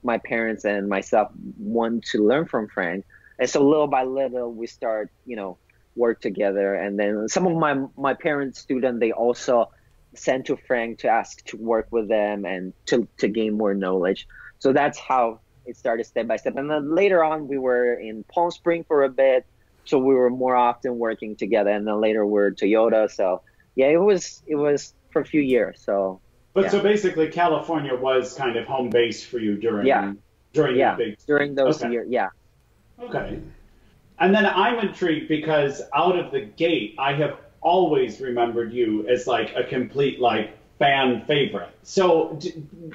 my parents and myself want to learn from Frank. And so little by little, we start, you know, work together. And then some of my parents' students, they also sent to Frank to ask to work with them and to gain more knowledge. So that's how it started step by step. And then later on, we were in Palm Springs for a bit. So we were more often working together. And then later we're Toyota. So, yeah, it was for a few years. So, but yeah. So basically, California was kind of home base for you during those years. Yeah. Okay. And then I'm intrigued because out of the gate, I have always remembered you as like a complete like fan favorite. So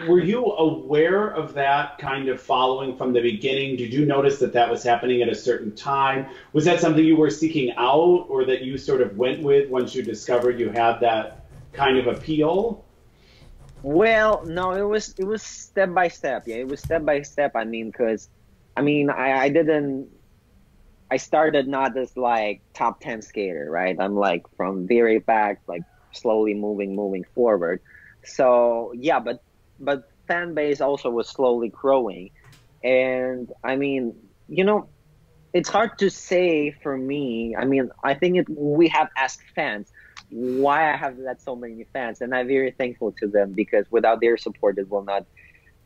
were you aware of that kind of following from the beginning? Did you notice that was happening at a certain time? Was that something you were seeking out or that you sort of went with once you discovered you had that kind of appeal? Well, no, it was step by step. Yeah, it was step by step. I mean, I started not as like top 10 skater, right? I'm like from very back, like slowly moving forward. So yeah, but fan base also was slowly growing. And I mean, you know, it's hard to say for me. I mean, I think we have asked fans why I have that so many fans. And I'm very thankful to them because without their support, it will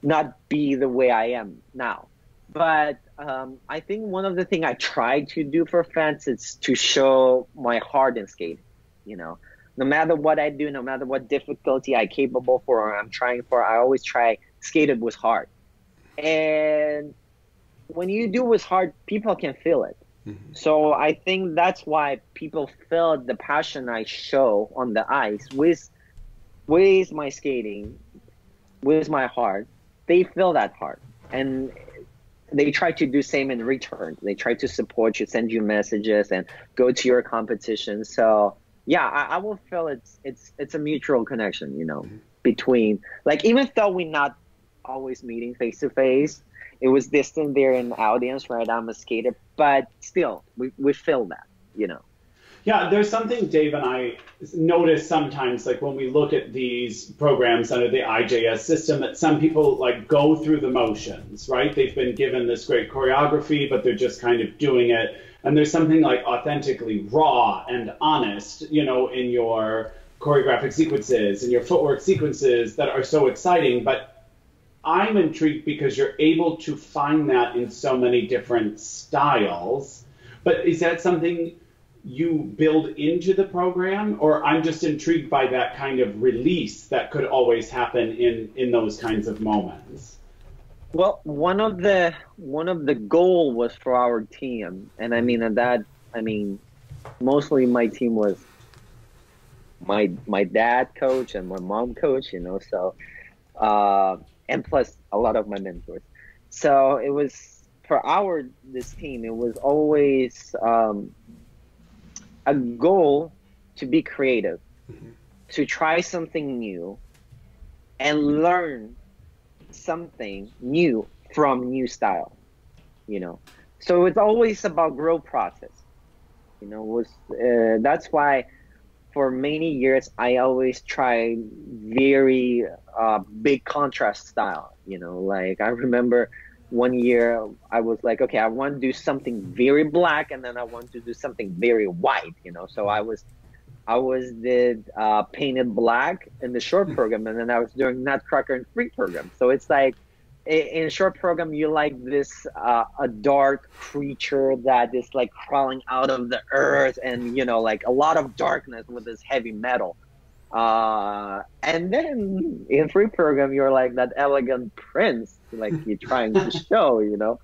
not be the way I am now. But I think one of the things I try to do for fans is to show my heart in skating. You know, no matter what I do, no matter what difficulty I'm capable for or I'm trying for, I always try skated with heart. And when you do with heart, people can feel it. Mm-hmm. So I think that's why people felt the passion I show on the ice with my skating, with my heart. They feel that heart. And they try to do same in return. They try to support you, send you messages, and go to your competition. So yeah, I will feel it's a mutual connection, you know, mm-hmm. between like even though we're not always meeting face to face, it was distant there in the audience, right? I'm a skater, but still we feel that, you know. Yeah, there's something Dave and I notice sometimes, like when we look at these programs under the IJS system, that some people like go through the motions, right? They've been given this great choreography, but they're just kind of doing it. And there's something like authentically raw and honest, you know, in your choreographic sequences and your footwork sequences that are so exciting. But I'm intrigued because you're able to find that in so many different styles. But is that something you build into the program, or I'm just intrigued by that kind of release that could always happen in those kinds of moments? Well, one of the goal was for our team, and I mean mostly my team was my dad coach and my mom coach, you know, so and plus a lot of my mentors. So it was for this team, it was always a goal to be creative, mm-hmm. to try something new and learn something new from new style, you know. So it's always about growth process, you know. That's why for many years I always try very big contrast style, you know. Like I remember one year I was like, okay, I want to do something very black and then I want to do something very white, you know. So I did painted black in the short program, and then I was doing Nutcracker and Freak program. So it's like in short program, you like this a dark creature that is like crawling out of the earth, and you know, like a lot of darkness with this heavy metal. And then in Freak program, you're like that elegant prince, like you're trying to show, you know.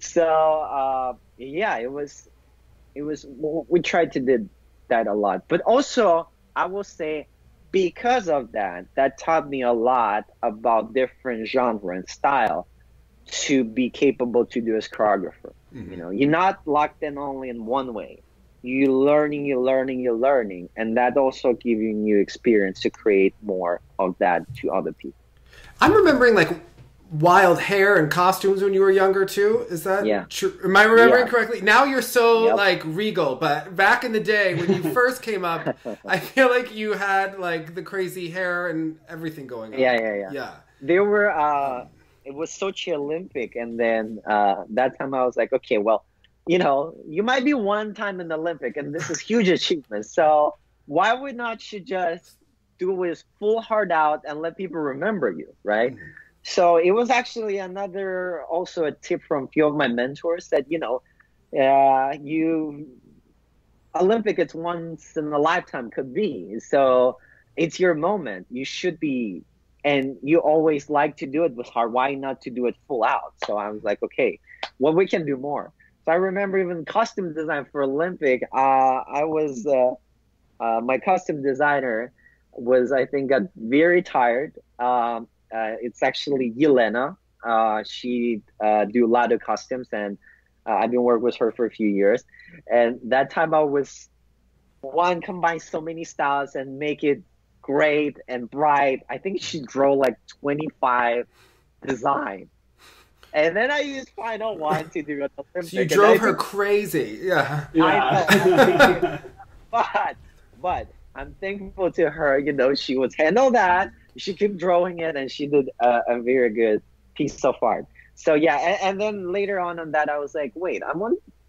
So yeah, we tried to do that a lot, but also I will say, because of that taught me a lot about different genre and style to be capable to do as choreographer. Mm-hmm. You know, you're not locked in only in one way. You're learning, and that also giving you experience to create more of that to other people. I'm remembering like wild hair and costumes when you were younger too. Is that true? Am I remembering correctly? Now you're so like regal, but back in the day when you first came up, I feel like you had like the crazy hair and everything going on. Yeah. There were, it was Sochi Olympic, and then that time I was like, okay, well, you know, you might be one time in the Olympic, and this is huge achievement. So why would not you just do it full hard out and let people remember you, right? Mm-hmm. So it was actually also a tip from a few of my mentors that, you know, Olympic, it's once in a lifetime could be. So it's your moment. You should be, and you always like to do it with hard. Why not to do it full out? So I was like, okay, well, we can do more. So I remember even costume design for Olympic, my costume designer got very tired. It's actually Yelena. She do a lot of costumes, and I've been working with her for a few years. And that time I was combine so many styles and make it great and bright. I think she drew like 25 designs. And then I used final one to do an Olympic. So you drove her crazy. Yeah. I know. but I'm thankful to her. You know, she would handle that. She kept drawing it, and she did a very good piece so far. So yeah, and then later on that, I was like, wait,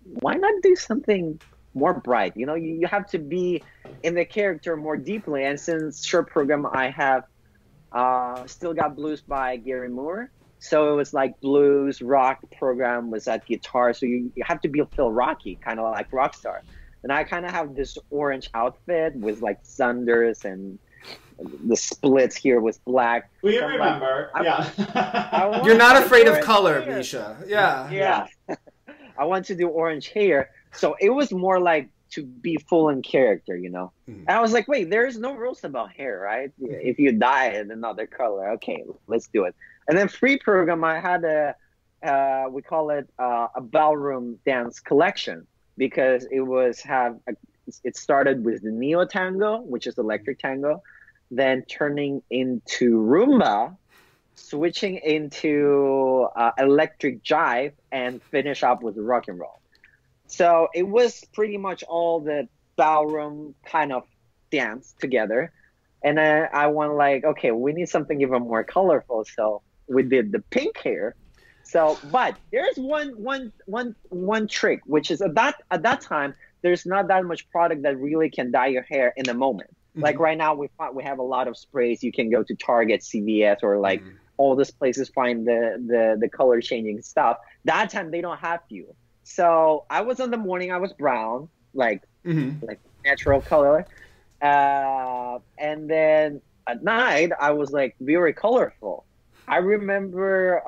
why not do something more bright? You know, you have to be in the character more deeply. And since short program, I have still got blues by Gary Moore. So it was like blues rock program was that guitar. So you have to feel rocky, kind of like rock star. And I kind of have this orange outfit with like thunders and the splits here was black. We remember, I you're not afraid of color, hair. Misha. Yeah. I want to do orange hair. So it was more like to be full in character, you know. Mm. And I was like, wait, there's no rules about hair, right? If you dye it another color, okay, let's do it. And then free program, I had we call it a ballroom dance collection, because it started with the neo tango, which is electric tango, then turning into rumba, switching into electric jive, and finish up with rock and roll. So it was pretty much all the ballroom kind of dance together. And then I went like, okay, we need something even more colorful. So we did the pink hair. So, but there's one trick, which is at that time, there's not that much product that really can dye your hair in a moment. Like right now, we have a lot of sprays. You can go to Target, CVS, or like all these places find the color changing stuff. That time they don't have you. So I was in the morning. I was brown, like natural color, and then at night I was like very colorful. I remember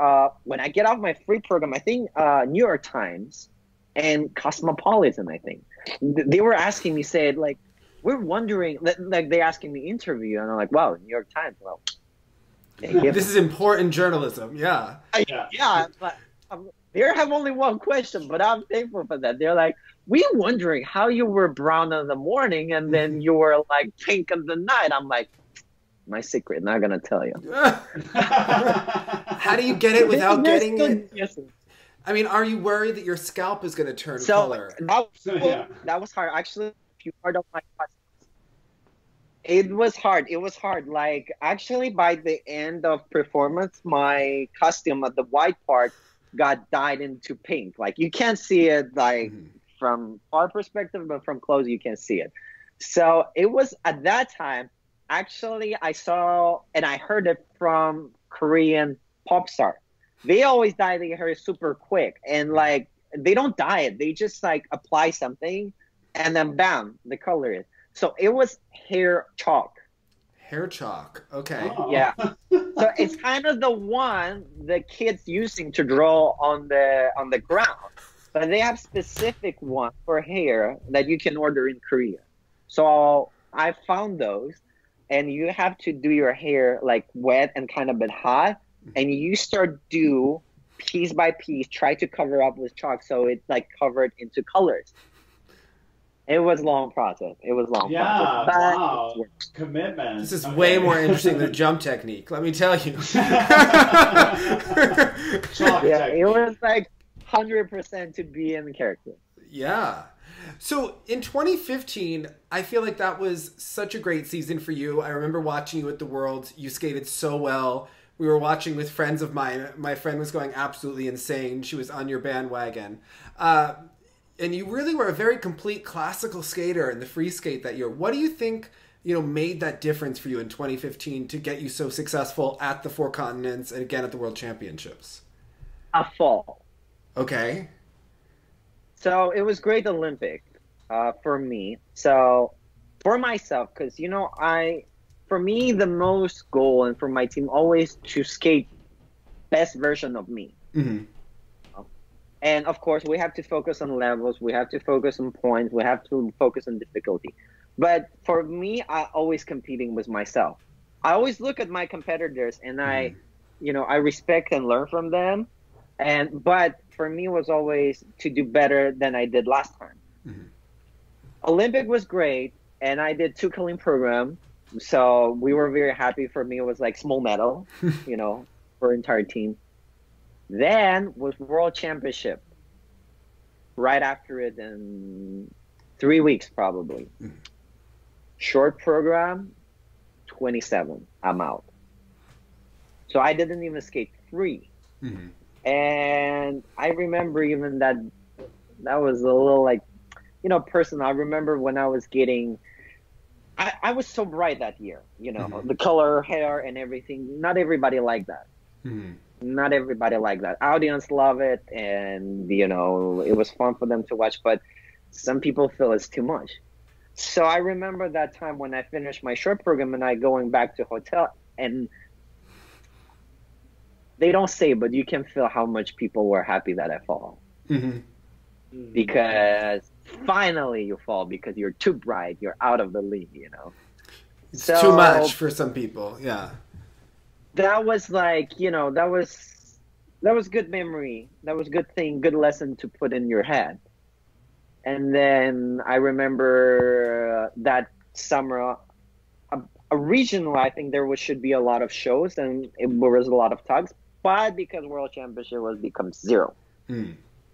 when I get off my free program, I think New York Times and Cosmopolitan, I think they were asking me, said like, we're wondering, like they asked in the interview, and I'm like, wow, New York Times, well, this is important journalism, yeah. Yeah, but they have only one question, but I'm thankful for that. They're like, we're wondering how you were brown in the morning and then you were like pink in the night. I'm like, my secret, not gonna tell you. How do you get it without getting it? Yes. I mean, are you worried that your scalp is gonna turn color? That was hard. Actually, if you part of my podcast, it was hard. It was hard. Like actually, by the end of performance, my costume at the white part got dyed into pink. Like you can't see it like from our perspective, but from close you can see it. So it was at that time. Actually, I saw and I heard it from Korean pop star. They always dye their hair super quick, and like they don't dye it. They just like apply something, and then bam, they color it. So it was hair chalk. Hair chalk. Okay. Oh. Yeah. So it's kind of the one the kids using to draw on the ground, but they have specific one for hair that you can order in Korea. So I found those. And you have to do your hair like wet and kind of a bit hot, and you start do piece by piece, try to cover up with chalk so it's like covered into colors. It was long process. It was long process. Yeah, wow, commitment. This is way more interesting than jump technique. Let me tell you. It was like 100% to be in the character. Yeah. So in 2015, I feel like that was such a great season for you. I remember watching you at the Worlds. You skated so well. We were watching with friends of mine. My friend was going absolutely insane. She was on your bandwagon. And you really were a very complete classical skater in the free skate that year. What do you think, you know, made that difference for you in 2015 to get you so successful at the Four Continents and again at the World Championships? A fall. Okay. So it was great Olympic for me. So for myself, because, you know, for me, the most goal and for my team always to skate best version of me. And of course, we have to focus on levels. We have to focus on points. We have to focus on difficulty. But for me, I always competing with myself. I always look at my competitors and I, you know, I respect and learn from them. And but for me was always to do better than I did last time. Olympic was great, and I did 2 clean program, so we were very happy. For me, it was like small medal, you know, for entire team. Then was World Championship. Right after it, in 3 weeks probably. Short program, 27. I'm out. So I didn't even skate free. And I remember even that was a little like, you know, personal. I remember when I was getting, I was so bright that year, you know, the color, hair and everything. Not everybody liked that. Not everybody liked that. Audience love it. And, you know, it was fun for them to watch, but some people feel it's too much. So I remember that time when I finished my short program and I going back to hotel, and they don't say, but you can feel how much people were happy that I fall. Because finally you fall because you're too bright. You're out of the league, you know. It's so, too much for some people, yeah. That was like, you know, that was good memory. That was good thing, good lesson to put in your head. And then I remember that summer, originally, I think there should be a lot of shows and there was a lot of talks, but because World Championship was become zero.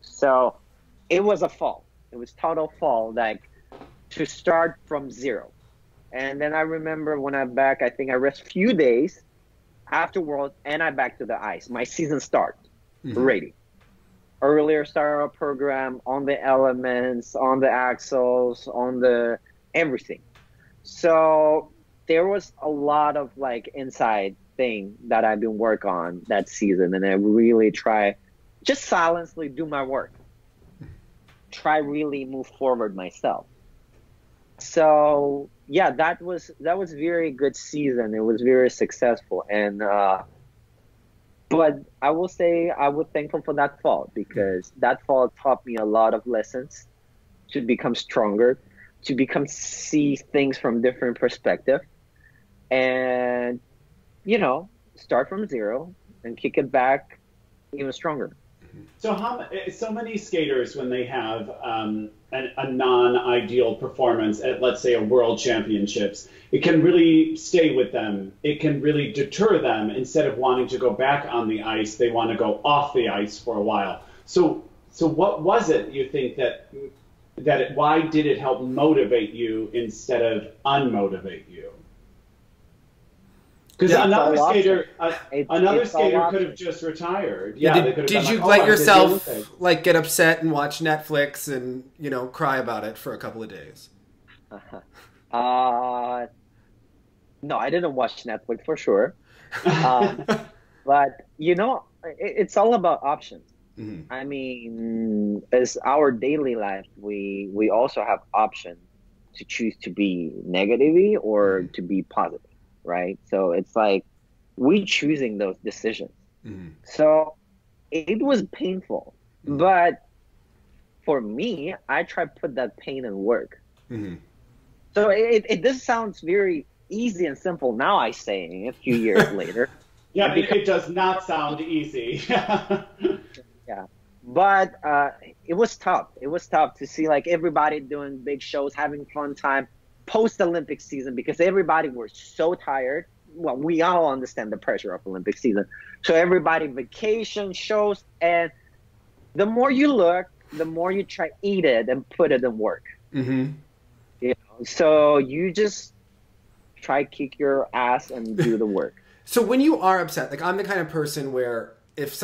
So it was a fall. It was total fall, like to start from zero. And then I remember when I'm back, I think I rest a few days after World, and I'm back to the ice. My season start already. Earlier start our program on the elements, on the axles, on the everything. So there was a lot of like inside thing that I've been work on that season, and I really try just silently do my work. Try really move forward myself. So yeah, that was very good season. It was very successful, and but I will say I was thankful for that fall, because that fall taught me a lot of lessons to become stronger, to become see things from different perspective, and you know, start from zero and kick it back even stronger. So how so many skaters, when they have a non-ideal performance at, let's say, a world championships, it can really stay with them. It can really deter them. Instead of wanting to go back on the ice, they want to go off the ice for a while. So what was it, you think, why did it help motivate you instead of unmotivate you? Because yeah, another skater could have just retired. Yeah, did you let yourself like get upset and watch Netflix and, you know, cry about it for a couple of days? No, I didn't watch Netflix for sure. But you know, it's all about options. Mm-hmm. I mean, as our daily life, we also have options to choose to be negative or to be positive. Right, so it's like we choosing those decisions. Mm-hmm. So it was painful, mm-hmm. but for me, I try to put that pain in work. Mm-hmm. So this sounds very easy and simple now. I say it a few years later. Yeah, because it does not sound easy. Yeah, but it was tough. It was tough to see like everybody doing big shows, having fun time. Post-Olympic season, because everybody were so tired. Well, we all understand the pressure of Olympic season. So everybody vacation, shows, and the more you look, the more you try to eat it and put it in work. Mm-hmm. You know, so you just try to kick your ass and do the work. So when you are upset, like I'm the kind of person where if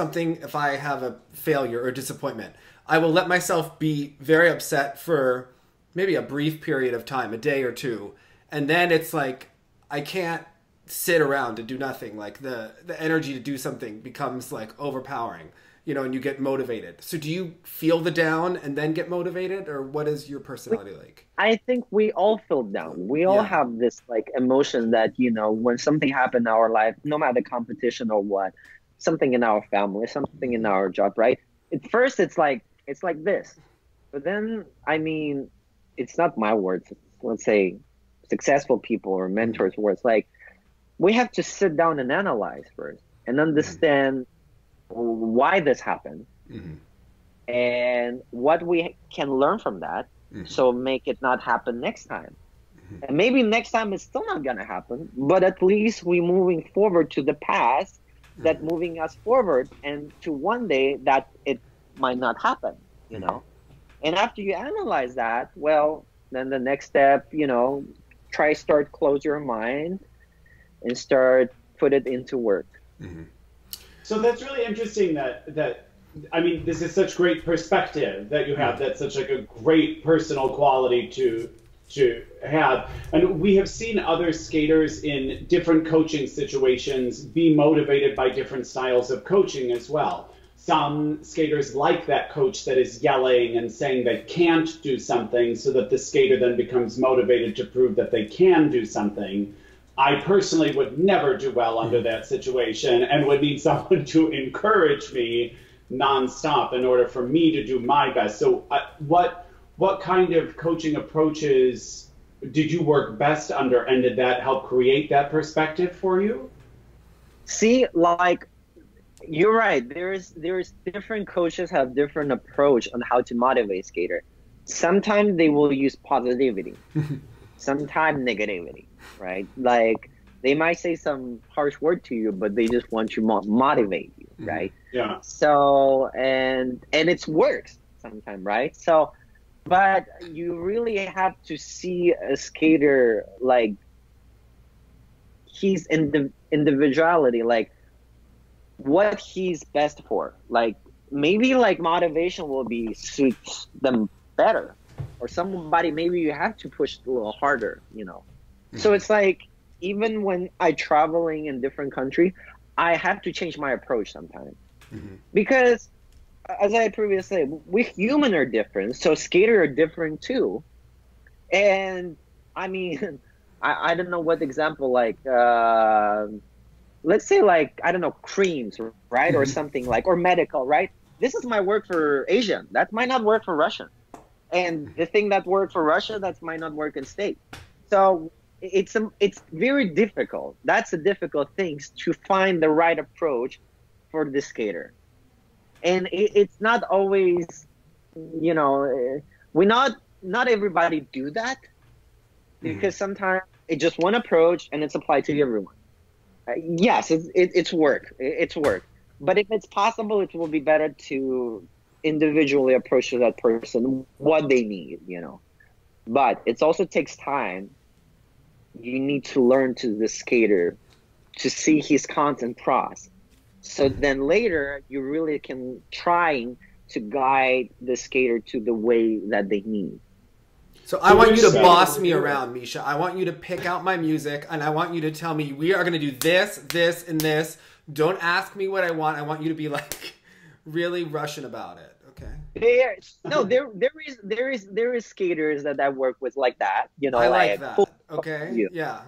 I have a failure or disappointment, I will let myself be very upset for maybe a brief period of time, a day or two. And then it's like, I can't sit around and do nothing. Like the energy to do something becomes like overpowering, you know, and you get motivated. So do you feel the down and then get motivated, or what is your personality like? I think we all feel down. We all have this like emotion that, you know, when something happened in our life, no matter competition or what, something in our family, something in our job, right? At first it's like this, but then, I mean, it's not my words, let's say successful people or mentors' words. Like, we have to sit down and analyze first and understand why this happened, mm-hmm. and what we can learn from that, mm-hmm. so make it not happen next time. Mm-hmm. And maybe next time it's still not going to happen, but at least we're moving forward to the past, mm-hmm. that moving us forward and to one day that it might not happen, you mm-hmm. know? And after you analyze that, well, then the next step, you know, try start close your mind and start put it into work. Mm-hmm. So that's really interesting that I mean, this is such great perspective that you have. That's such like a great personal quality to have. And we have seen other skaters in different coaching situations be motivated by different styles of coaching as well. Some skaters like that coach that is yelling and saying they can't do something, so that the skater then becomes motivated to prove that they can do something. I personally would never do well under that situation and would need someone to encourage me nonstop in order for me to do my best. So what kind of coaching approaches did you work best under, and did that help create that perspective for you? See, like, you're right. There's different coaches have different approach on how to motivate skater. Sometimes they will use positivity, sometimes negativity, right? Like they might say some harsh word to you, but they just want to motivate you, right? Yeah. So and it works sometimes, right? So, but you really have to see a skater like his individuality, like what he's best for. Like maybe like motivation will be suits them better, or somebody maybe you have to push a little harder, you know. Mm-hmm. So it's like even when I traveling in different country, I have to change my approach sometimes, mm-hmm. because as I previously said, we human are different, so skater are different too. And I mean, I don't know what example, like let's say like, I don't know, creams, right? Or something like, or medical, right? This is my work for Asian. That might not work for Russian. And the thing that worked for Russia, that might not work in state. So it's very difficult. That's a difficult thing, to find the right approach for the skater. And it's not always, you know, we not everybody do that, because sometimes it's just one approach and it's applied to everyone. Yes, it's work. It's work. But if it's possible, it will be better to individually approach to that person what they need, you know. But it also takes time. You need to learn to the skater to see his content cross. So then later you really can try to guide the skater to the way that they need. So I want you to boss me around, Misha. I want you to pick out my music, and I want you to tell me, we are going to do this, this, and this. Don't ask me what I want. I want you to be like really Russian about it. Okay. There is skaters that I work with like that. You know, I like that. Okay. Yeah.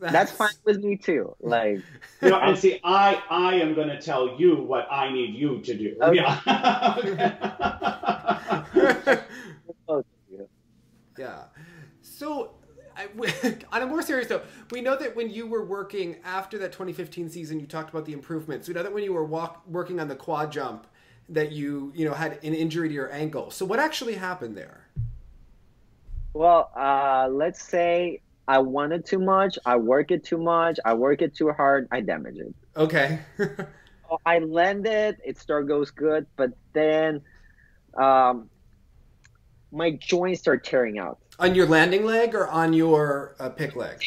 That's fine with me too. Like, you know, and see, I am going to tell you what I need you to do. Okay. Yeah. Okay. Yeah. So, on a more serious note, we know that when you were working after that 2015 season, you talked about the improvements. We know that when you were working on the quad jump, that you know, had an injury to your ankle. So, what actually happened there? Well, let's say I want it too much. I work it too much. I work it too hard. I damage it. Okay. So I landed. It start goes good, but then, my joints start tearing out. On your landing leg or on your pick leg?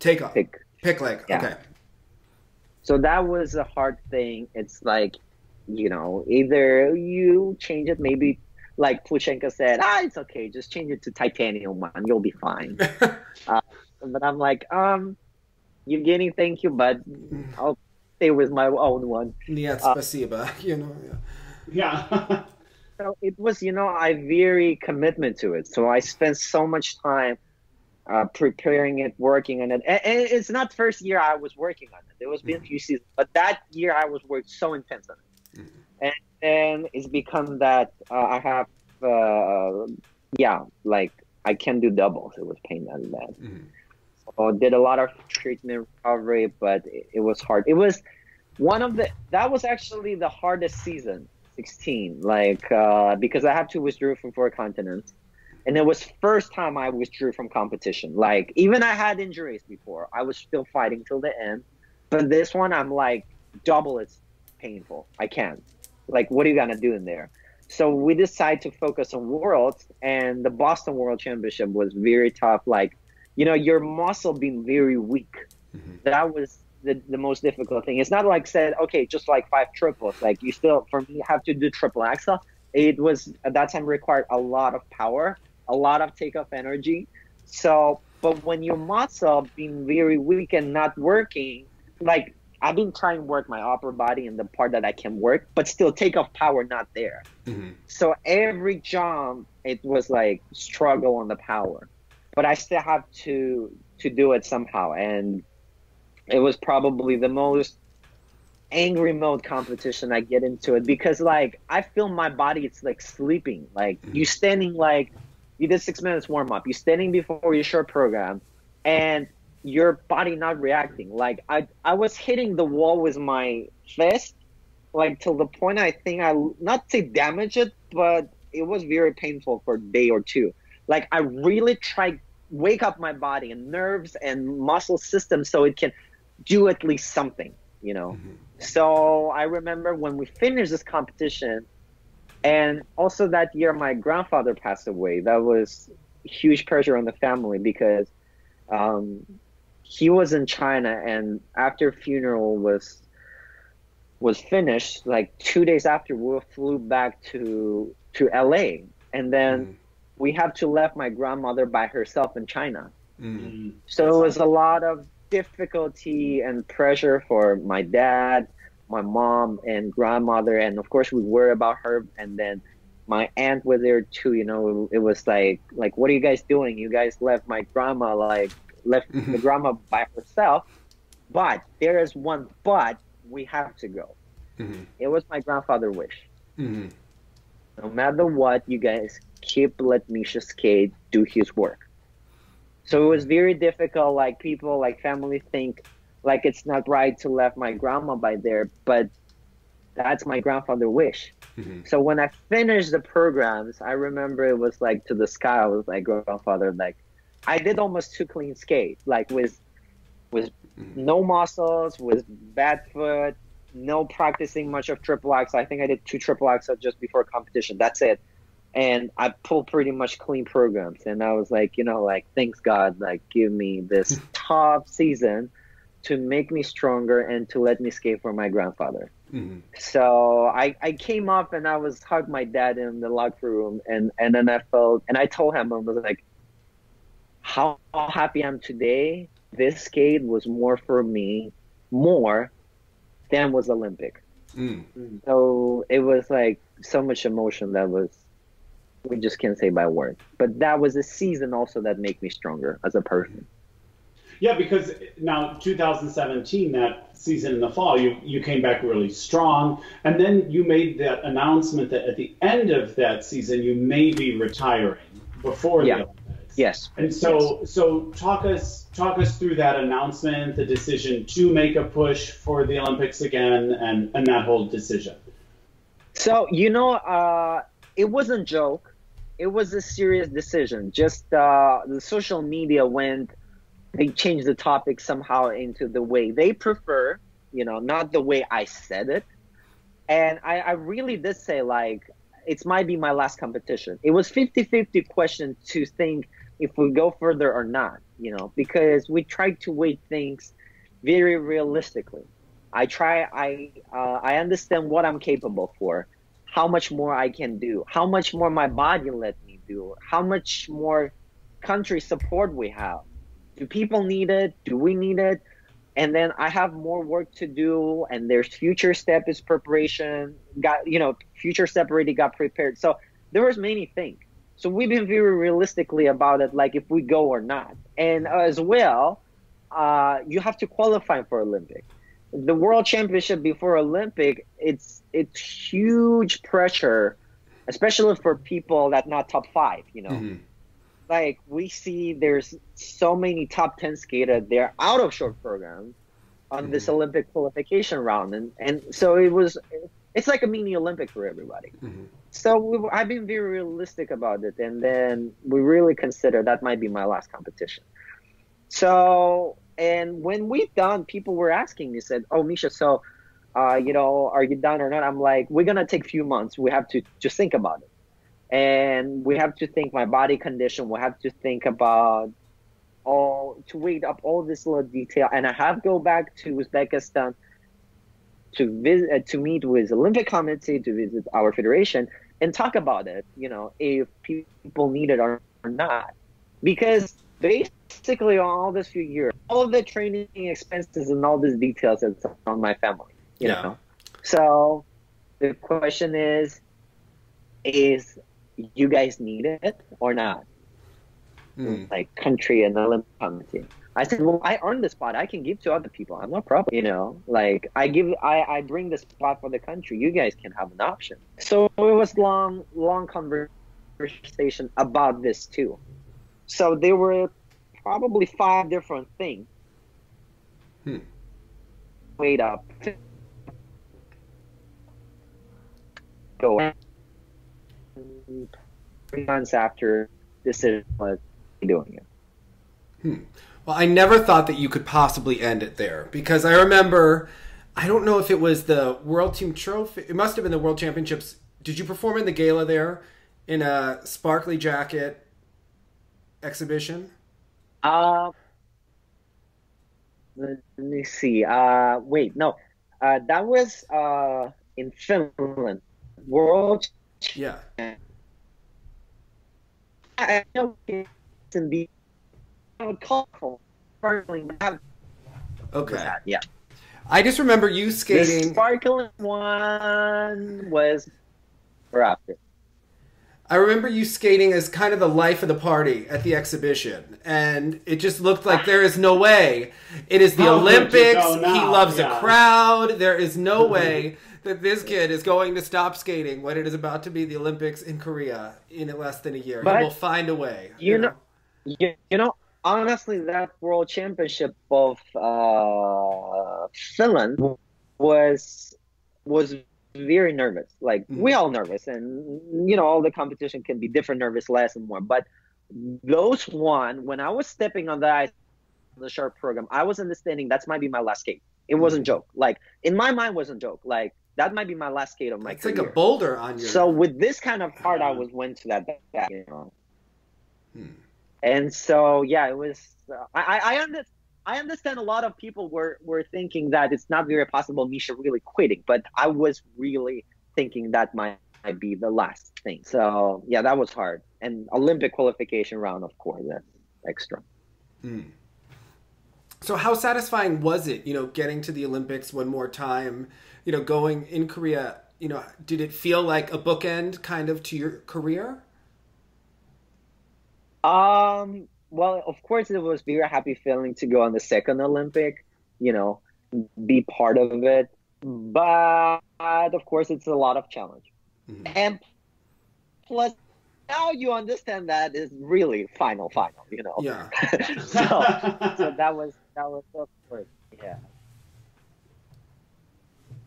Take off. Pick leg. Yeah. Okay. So that was a hard thing. It's like, you know, either you change it, maybe like Plushenko said, it's okay, just change it to titanium one, you'll be fine. But I'm like, Evgenia, thank you, but I'll stay with my own one. Yeah, спасибо, you know. Yeah. So it was, you know, I very commitment to it. So I spent so much time preparing it, working on it. And it's not first year I was working on it. There was been a few seasons, but that year I was working so intense on it. And then it's become that I have, like I can do doubles. It was pain and that. So did a lot of treatment recovery, but it was hard. It was that was actually the hardest season. 16, like, because I had to withdraw from 4 continents, and it was first time I withdrew from competition. Like, even I had injuries before, I was still fighting till the end, but this one I'm like, double it's painful, I can't, like, what are you gonna do in there? So we decided to focus on worlds, and the Boston World Championship was very tough. Like, you know, your muscle being very weak, that was the most difficult thing. It's not like said, okay, just like 5 triples. Like, you still, for me, have to do triple axel. It was, at that time, required a lot of power, a lot of takeoff energy. So, but when your muscle being very weak and not working, like, I've been trying to work my upper body and the part that I can work, but still takeoff power not there. So every jump, it was like struggle on the power. But I still have to do it somehow. And it was probably the most angry mode competition I get into it, because like I feel my body, it's like sleeping. Like, you standing, like you did 6 minutes warm up, you standing before your short program, and your body not reacting. Like I was hitting the wall with my fist, like till the point I think I not to damage it, but it was very painful for a day or two. Like I really tried wake up my body and nerves and muscle system so it can do at least something, you know. So I remember when we finished this competition, and also that year my grandfather passed away. That was huge pressure on the family, because he was in China, and after funeral was finished, like 2 days after, we flew back to LA, and then we have to left my grandmother by herself in China. So it was a lot of difficulty and pressure for my dad, my mom, and grandmother. And of course we worry about her. And then my aunt was there too, you know. It was like, what are you guys doing? You guys left my grandma, like left the grandma by herself. But there is one, but we have to go. It was my grandfather's wish. No matter what, you guys keep let Misha Ge do his work. So it was very difficult. Like people, like family think like it's not right to leave my grandma by there, but that's my grandfather's wish. Mm-hmm. So when I finished the programs, I remember it was like to the sky. I was like, grandfather, like I did almost 2 clean skates, like with no muscles, with bad foot, no practicing much of triple axel. I think I did 2 triple axel just before competition. That's it. And I pulled pretty much clean programs. And I was like, you know, like, thanks God, like, give me this tough season to make me stronger and to let me skate for my grandfather. Mm-hmm. So I came up and I was hugged my dad in the locker room. And then I felt, and I told him, I was like, how happy I am today. This skate was more for me, more than was Olympic. Mm-hmm. So it was like so much emotion that was, we just can't say by word, but that was a season also that made me stronger as a person. Yeah, because now 2017, that season in the fall, you came back really strong, and then you made that announcement that at the end of that season you may be retiring before the Olympics. Yes. And so, so talk us through that announcement, the decision to make a push for the Olympics again, and that whole decision. So you know, it wasn't a joke. It was a serious decision. Just the social media went, they changed the topic somehow into the way they prefer, you know, not the way I said it. And I really did say, like, it might be my last competition. It was 50-50 question to think if we go further or not, you know, because we tried to weigh things very realistically. I understand what I'm capable for. How much more I can do, how much more my body let me do, how much more country support we have. Do people need it? Do we need it? And then I have more work to do, and there's future step is preparation. Got, you know, future step already got prepared. So there was many things. So we've been very realistically about it, like if we go or not. And as well, you have to qualify for Olympic. The World Championship before Olympic, it's huge pressure, especially for people that not top 5, you know. Mm-hmm. Like we see there's so many top 10 skaters, they're out of short programs on mm-hmm. this Olympic qualification round. And so it's like a mini Olympic for everybody. Mm-hmm. So I've been very realistic about it. And then we really consider that might be my last competition. So... And when we done, people were asking me, said, oh, Misha, so, you know, are you done or not? I'm like, we're going to take a few months. We have to just think about it. And we have to think my body condition. We have to think about to weigh up all this little detail. And I have go back to Uzbekistan to visit, to meet with Olympic Committee, to visit our federation and talk about it, you know, if people need it or not. Because basically on all this few years, all the training expenses and all these details that's on my family, you know. So the question is you guys need it or not? Like country and Olympic Committee. I said, well, I earned the spot. I can give to other people. I'm no problem, you know. Like I bring the spot for the country. You guys can have an option. So it was long conversation about this too. So there were probably 5 different things. Wait up. Go 3 months after decision was doing it. Well, I never thought that you could possibly end it there, because I remember, I don't know if it was the World Team Trophy. It must have been the World Championships. Did you perform in the gala there in a sparkly jacket? Exhibition? Let me see. Wait, no. That was in Finland. World. Yeah. I know it's in the colorful. Okay. Yeah. I just remember you skating. The sparkling one was rapid. I remember you skating as kind of the life of the party at the exhibition, and it just looked like there is no way. It is the Olympics. He loves a crowd. There is no way that this kid is going to stop skating when it is about to be the Olympics in Korea in less than a year. But he will find a way. You know, honestly, that World Championship of Finland was very nervous. Like, we all nervous, and you know, all the competition can be different, nervous, less and more. But those one, when I was stepping on the ice, the sharp program, I was understanding that might be my last skate. It wasn't joke. Like, in my mind, wasn't joke. Like, that might be my last skate of my career. It's like a boulder on you. So with this kind of part, I was went to that, you know. And so, yeah, it was. I understand a lot of people were thinking that it's not very possible Misha really quitting, but I was really thinking that might be the last thing. So yeah, that was hard. And Olympic qualification round, of course, that's extra. So how satisfying was it, you know, getting to the Olympics one more time, you know, going in Korea, you know, did it feel like a bookend kind of to your career? Well, of course, it was very happy feeling to go on the second Olympic, you know, be part of it. But of course, it's a lot of challenge. And plus, now you understand that is really final, you know. Yeah. so that was of course, yeah.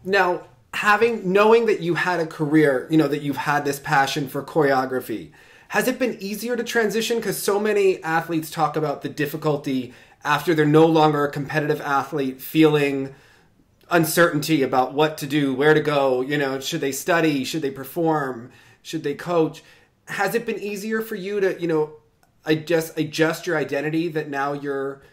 Now, knowing that you had a career, you know, that you've had this passion for choreography, has it been easier to transition? Because so many athletes talk about the difficulty after they're no longer a competitive athlete, feeling uncertainty about what to do, where to go, you know, should they study, should they perform, should they coach? Has it been easier for you to, you know, adjust your identity that now you're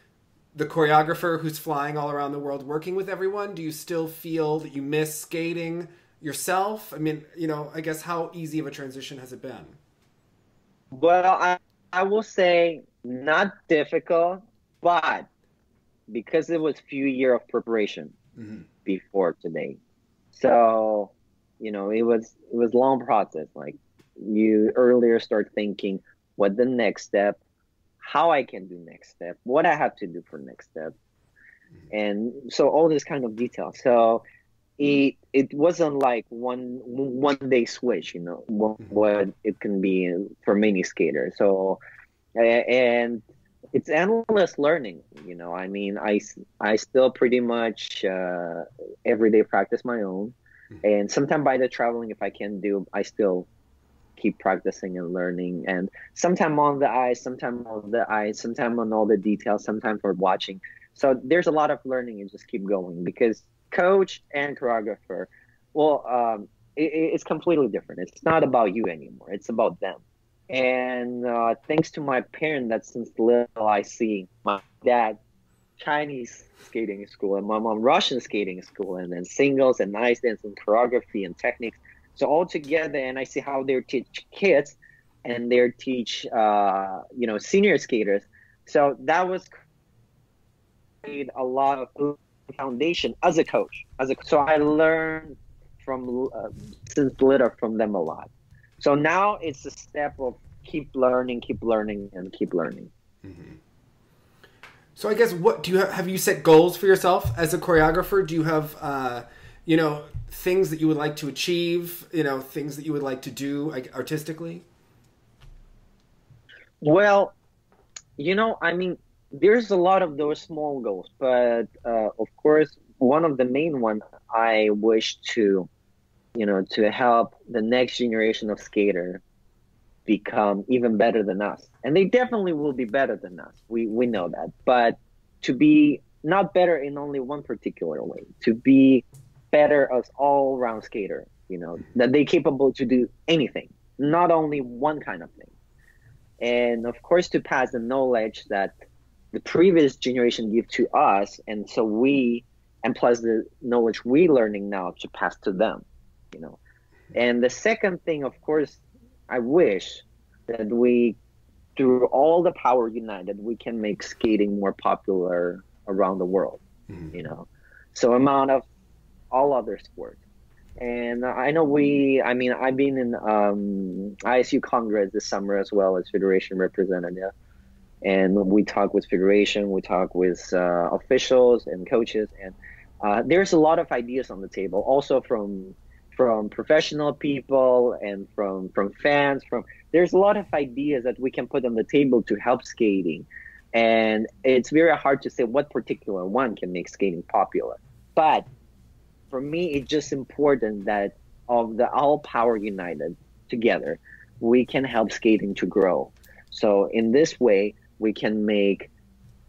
the choreographer who's flying all around the world working with everyone? Do you still feel that you miss skating yourself? I mean, you know, I guess how easy of a transition has it been? Well, I will say not difficult, but because it was few years of preparation before today. So, you know, it was long process. Like, you earlier start thinking what the next step, how I can do next step, what I have to do for next step. And so all this kind of detail. So it wasn't like one day switch, you know, what it can be for many skaters. So, and it's endless learning, you know. I mean, I still pretty much every day practice my own, and sometimes by the traveling, if I can do, I still keep practicing and learning, and sometimes on the ice, sometimes on all the details, sometimes for watching. So there's a lot of learning and just keep going, because coach and choreographer, well, it's completely different. It's not about you anymore. It's about them. And thanks to my parents, that since little I see my dad Chinese skating school and my mom Russian skating school, and then singles and ice dance and choreography and techniques. So all together, and I see how they teach kids, and they teach, you know, senior skaters. So that was a lot of foundation as a coach. So I learned from since little from them a lot. So now it's a step of keep learning. So I guess, what do you have you set goals for yourself as a choreographer? Do you have you know, things that you would like to achieve, you know, things that you would like to do artistically? Well, you know, I mean, there's a lot of those small goals, but of course, one of the main ones I wish to, you know, to help the next generation of skater become even better than us. And they definitely will be better than us. We know that. But to be not better in only one particular way, to be better as all-round skater, you know, that they're capable to do anything, not only one kind of thing. And of course, to pass the knowledge that the previous generation give to us, and so plus the knowledge we learning now to pass to them, you know. And the second thing, of course, I wish that we, through all the power united, we can make skating more popular around the world, you know. So amount of all other sports. And I know I've been in ISU Congress this summer as well as Federation representative. And we talk with Federation, we talk with officials and coaches, and There's a lot of ideas on the table, also from professional people and from fans. There's a lot of ideas that we can put on the table to help skating. And it's very hard to say what particular one can make skating popular. But for me, it's just important that of the all power united together, we can help skating to grow. So in this way, we can make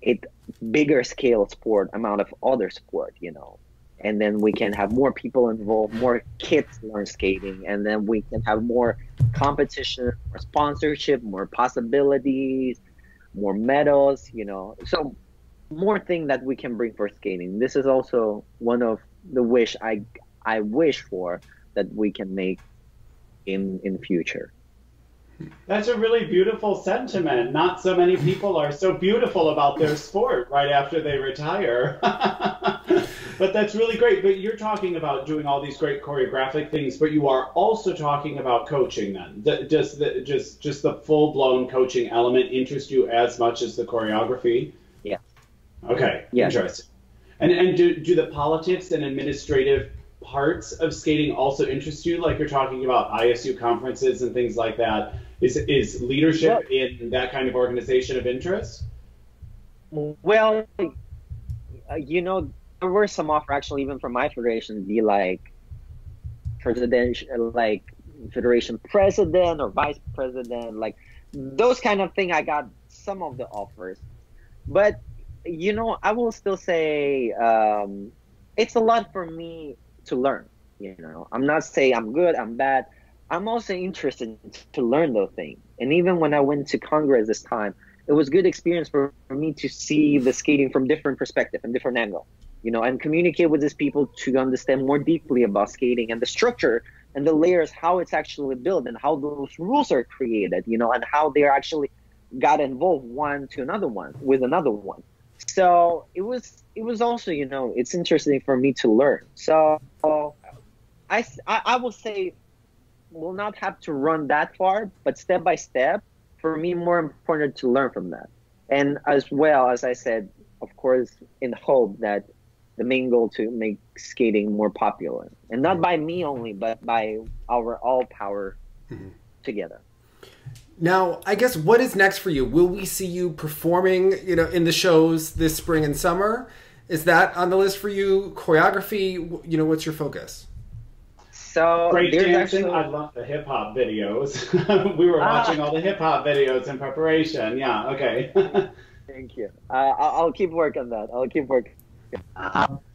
it bigger scale sport amount of other sport, you know. And then we can have more people involved, more kids learn skating, and then we can have more competition, more sponsorship, more possibilities, more medals, you know. So more thing that we can bring for skating. This is also one of the wish I wish for that we can make in future. That's a really beautiful sentiment. Not so many people are so beautiful about their sport right after they retire. But that's really great. But you're talking about doing all these great choreographic things, but you are also talking about coaching then. Does the full-blown coaching element interest you as much as the choreography? Yeah. Okay, yeah. Interesting. And do the politics and administrative parts of skating also interest you? Like you're talking about ISU conferences and things like that. Is leadership in that kind of organization of interest? Well, you know, there were some offer actually even from my federation to be like federation president or vice president, like those kind of thing. I got some of the offers, but you know, I will still say it's a lot for me to learn. You know, I'm not saying I'm good, I'm bad. I'm also interested to learn those things. And even when I went to Congress this time, it was good experience for me to see the skating from different perspective and different angle, you know, and communicate with these people to understand more deeply about skating and the structure and the layers, how it's actually built and how those rules are created, you know, and how they actually got involved one to another one with another one. So it was also, you know, it's interesting for me to learn. So I will say we'll not have to run that far, but step by step, for me, more important to learn from that. And as well, as I said, of course, in hope that the main goal to make skating more popular. And not by me only, but by our all power together. Now, I guess what is next for you? Will we see you performing, you know, in the shows this spring and summer? Is that on the list for you? Choreography, you know, what's your focus? So break dancing, actually... I love the hip hop videos. We were watching all the hip hop videos in preparation. Yeah, okay. Thank you. I'll keep working on that. I'll keep working.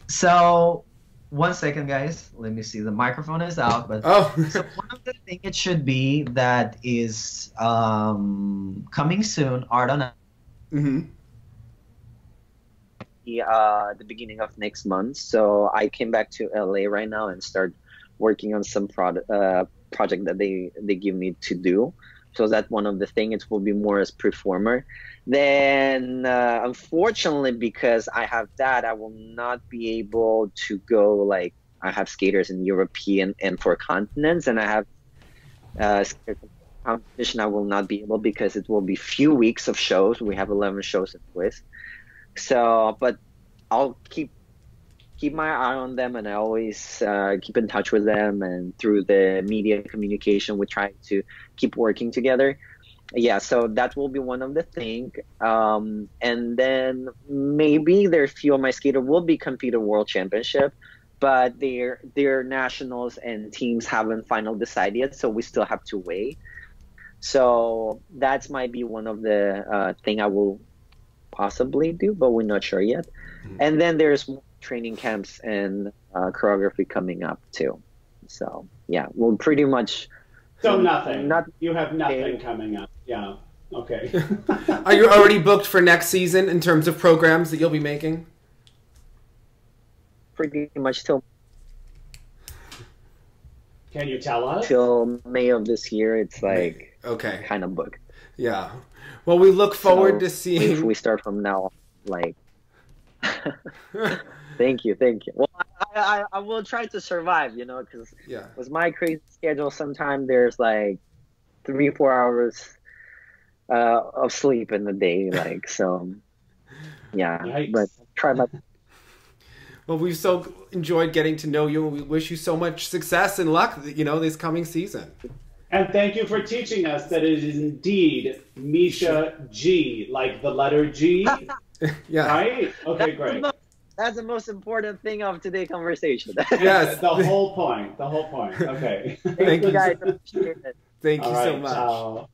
So, 1 second, guys. Let me see. The microphone is out, but so one of the things it should be that is coming soon. Art on the beginning of next month. So I came back to LA right now and start working on some project that they give me to do. So that's one of the things. It will be more as performer. Then, unfortunately, because I have that, I will not be able to go, like, I have skaters in European and four continents, and I have competition I will not be able because it will be few weeks of shows. We have 11 shows in place. So, but I'll keep my eye on them, and I always keep in touch with them, and through the media communication we try to keep working together. Yeah, so that will be one of the things. And then maybe there are few of my skaters will be compete at World Championship, but their nationals and teams haven't final decided yet, so we still have to wait. So that might be one of the thing I will possibly do, but we're not sure yet. And then there's training camps and choreography coming up too. So yeah, we'll pretty much. So nothing. You have nothing coming up. Yeah. Okay. Are you already booked for next season in terms of programs that you'll be making? Pretty much till. Can you tell us? Till May of this year, it's like okay, kind of booked. Yeah. Well, we look forward to seeing. If we start from now, like. Thank you, thank you. Well, I will try to survive, you know, because with my crazy schedule, sometimes there's like 3 or 4 hours of sleep in the day, like, so yeah. Yikes. But try my. Well, we've so enjoyed getting to know you, and we wish you so much success and luck, you know, this coming season. And thank you for teaching us that it is indeed Misha G, like the letter G. Yeah. Right? Okay, great. That's the most important thing of today's conversation. Yes, the whole point. The whole point. Okay. Thank you guys. Appreciate it. Thank you so much. Ciao.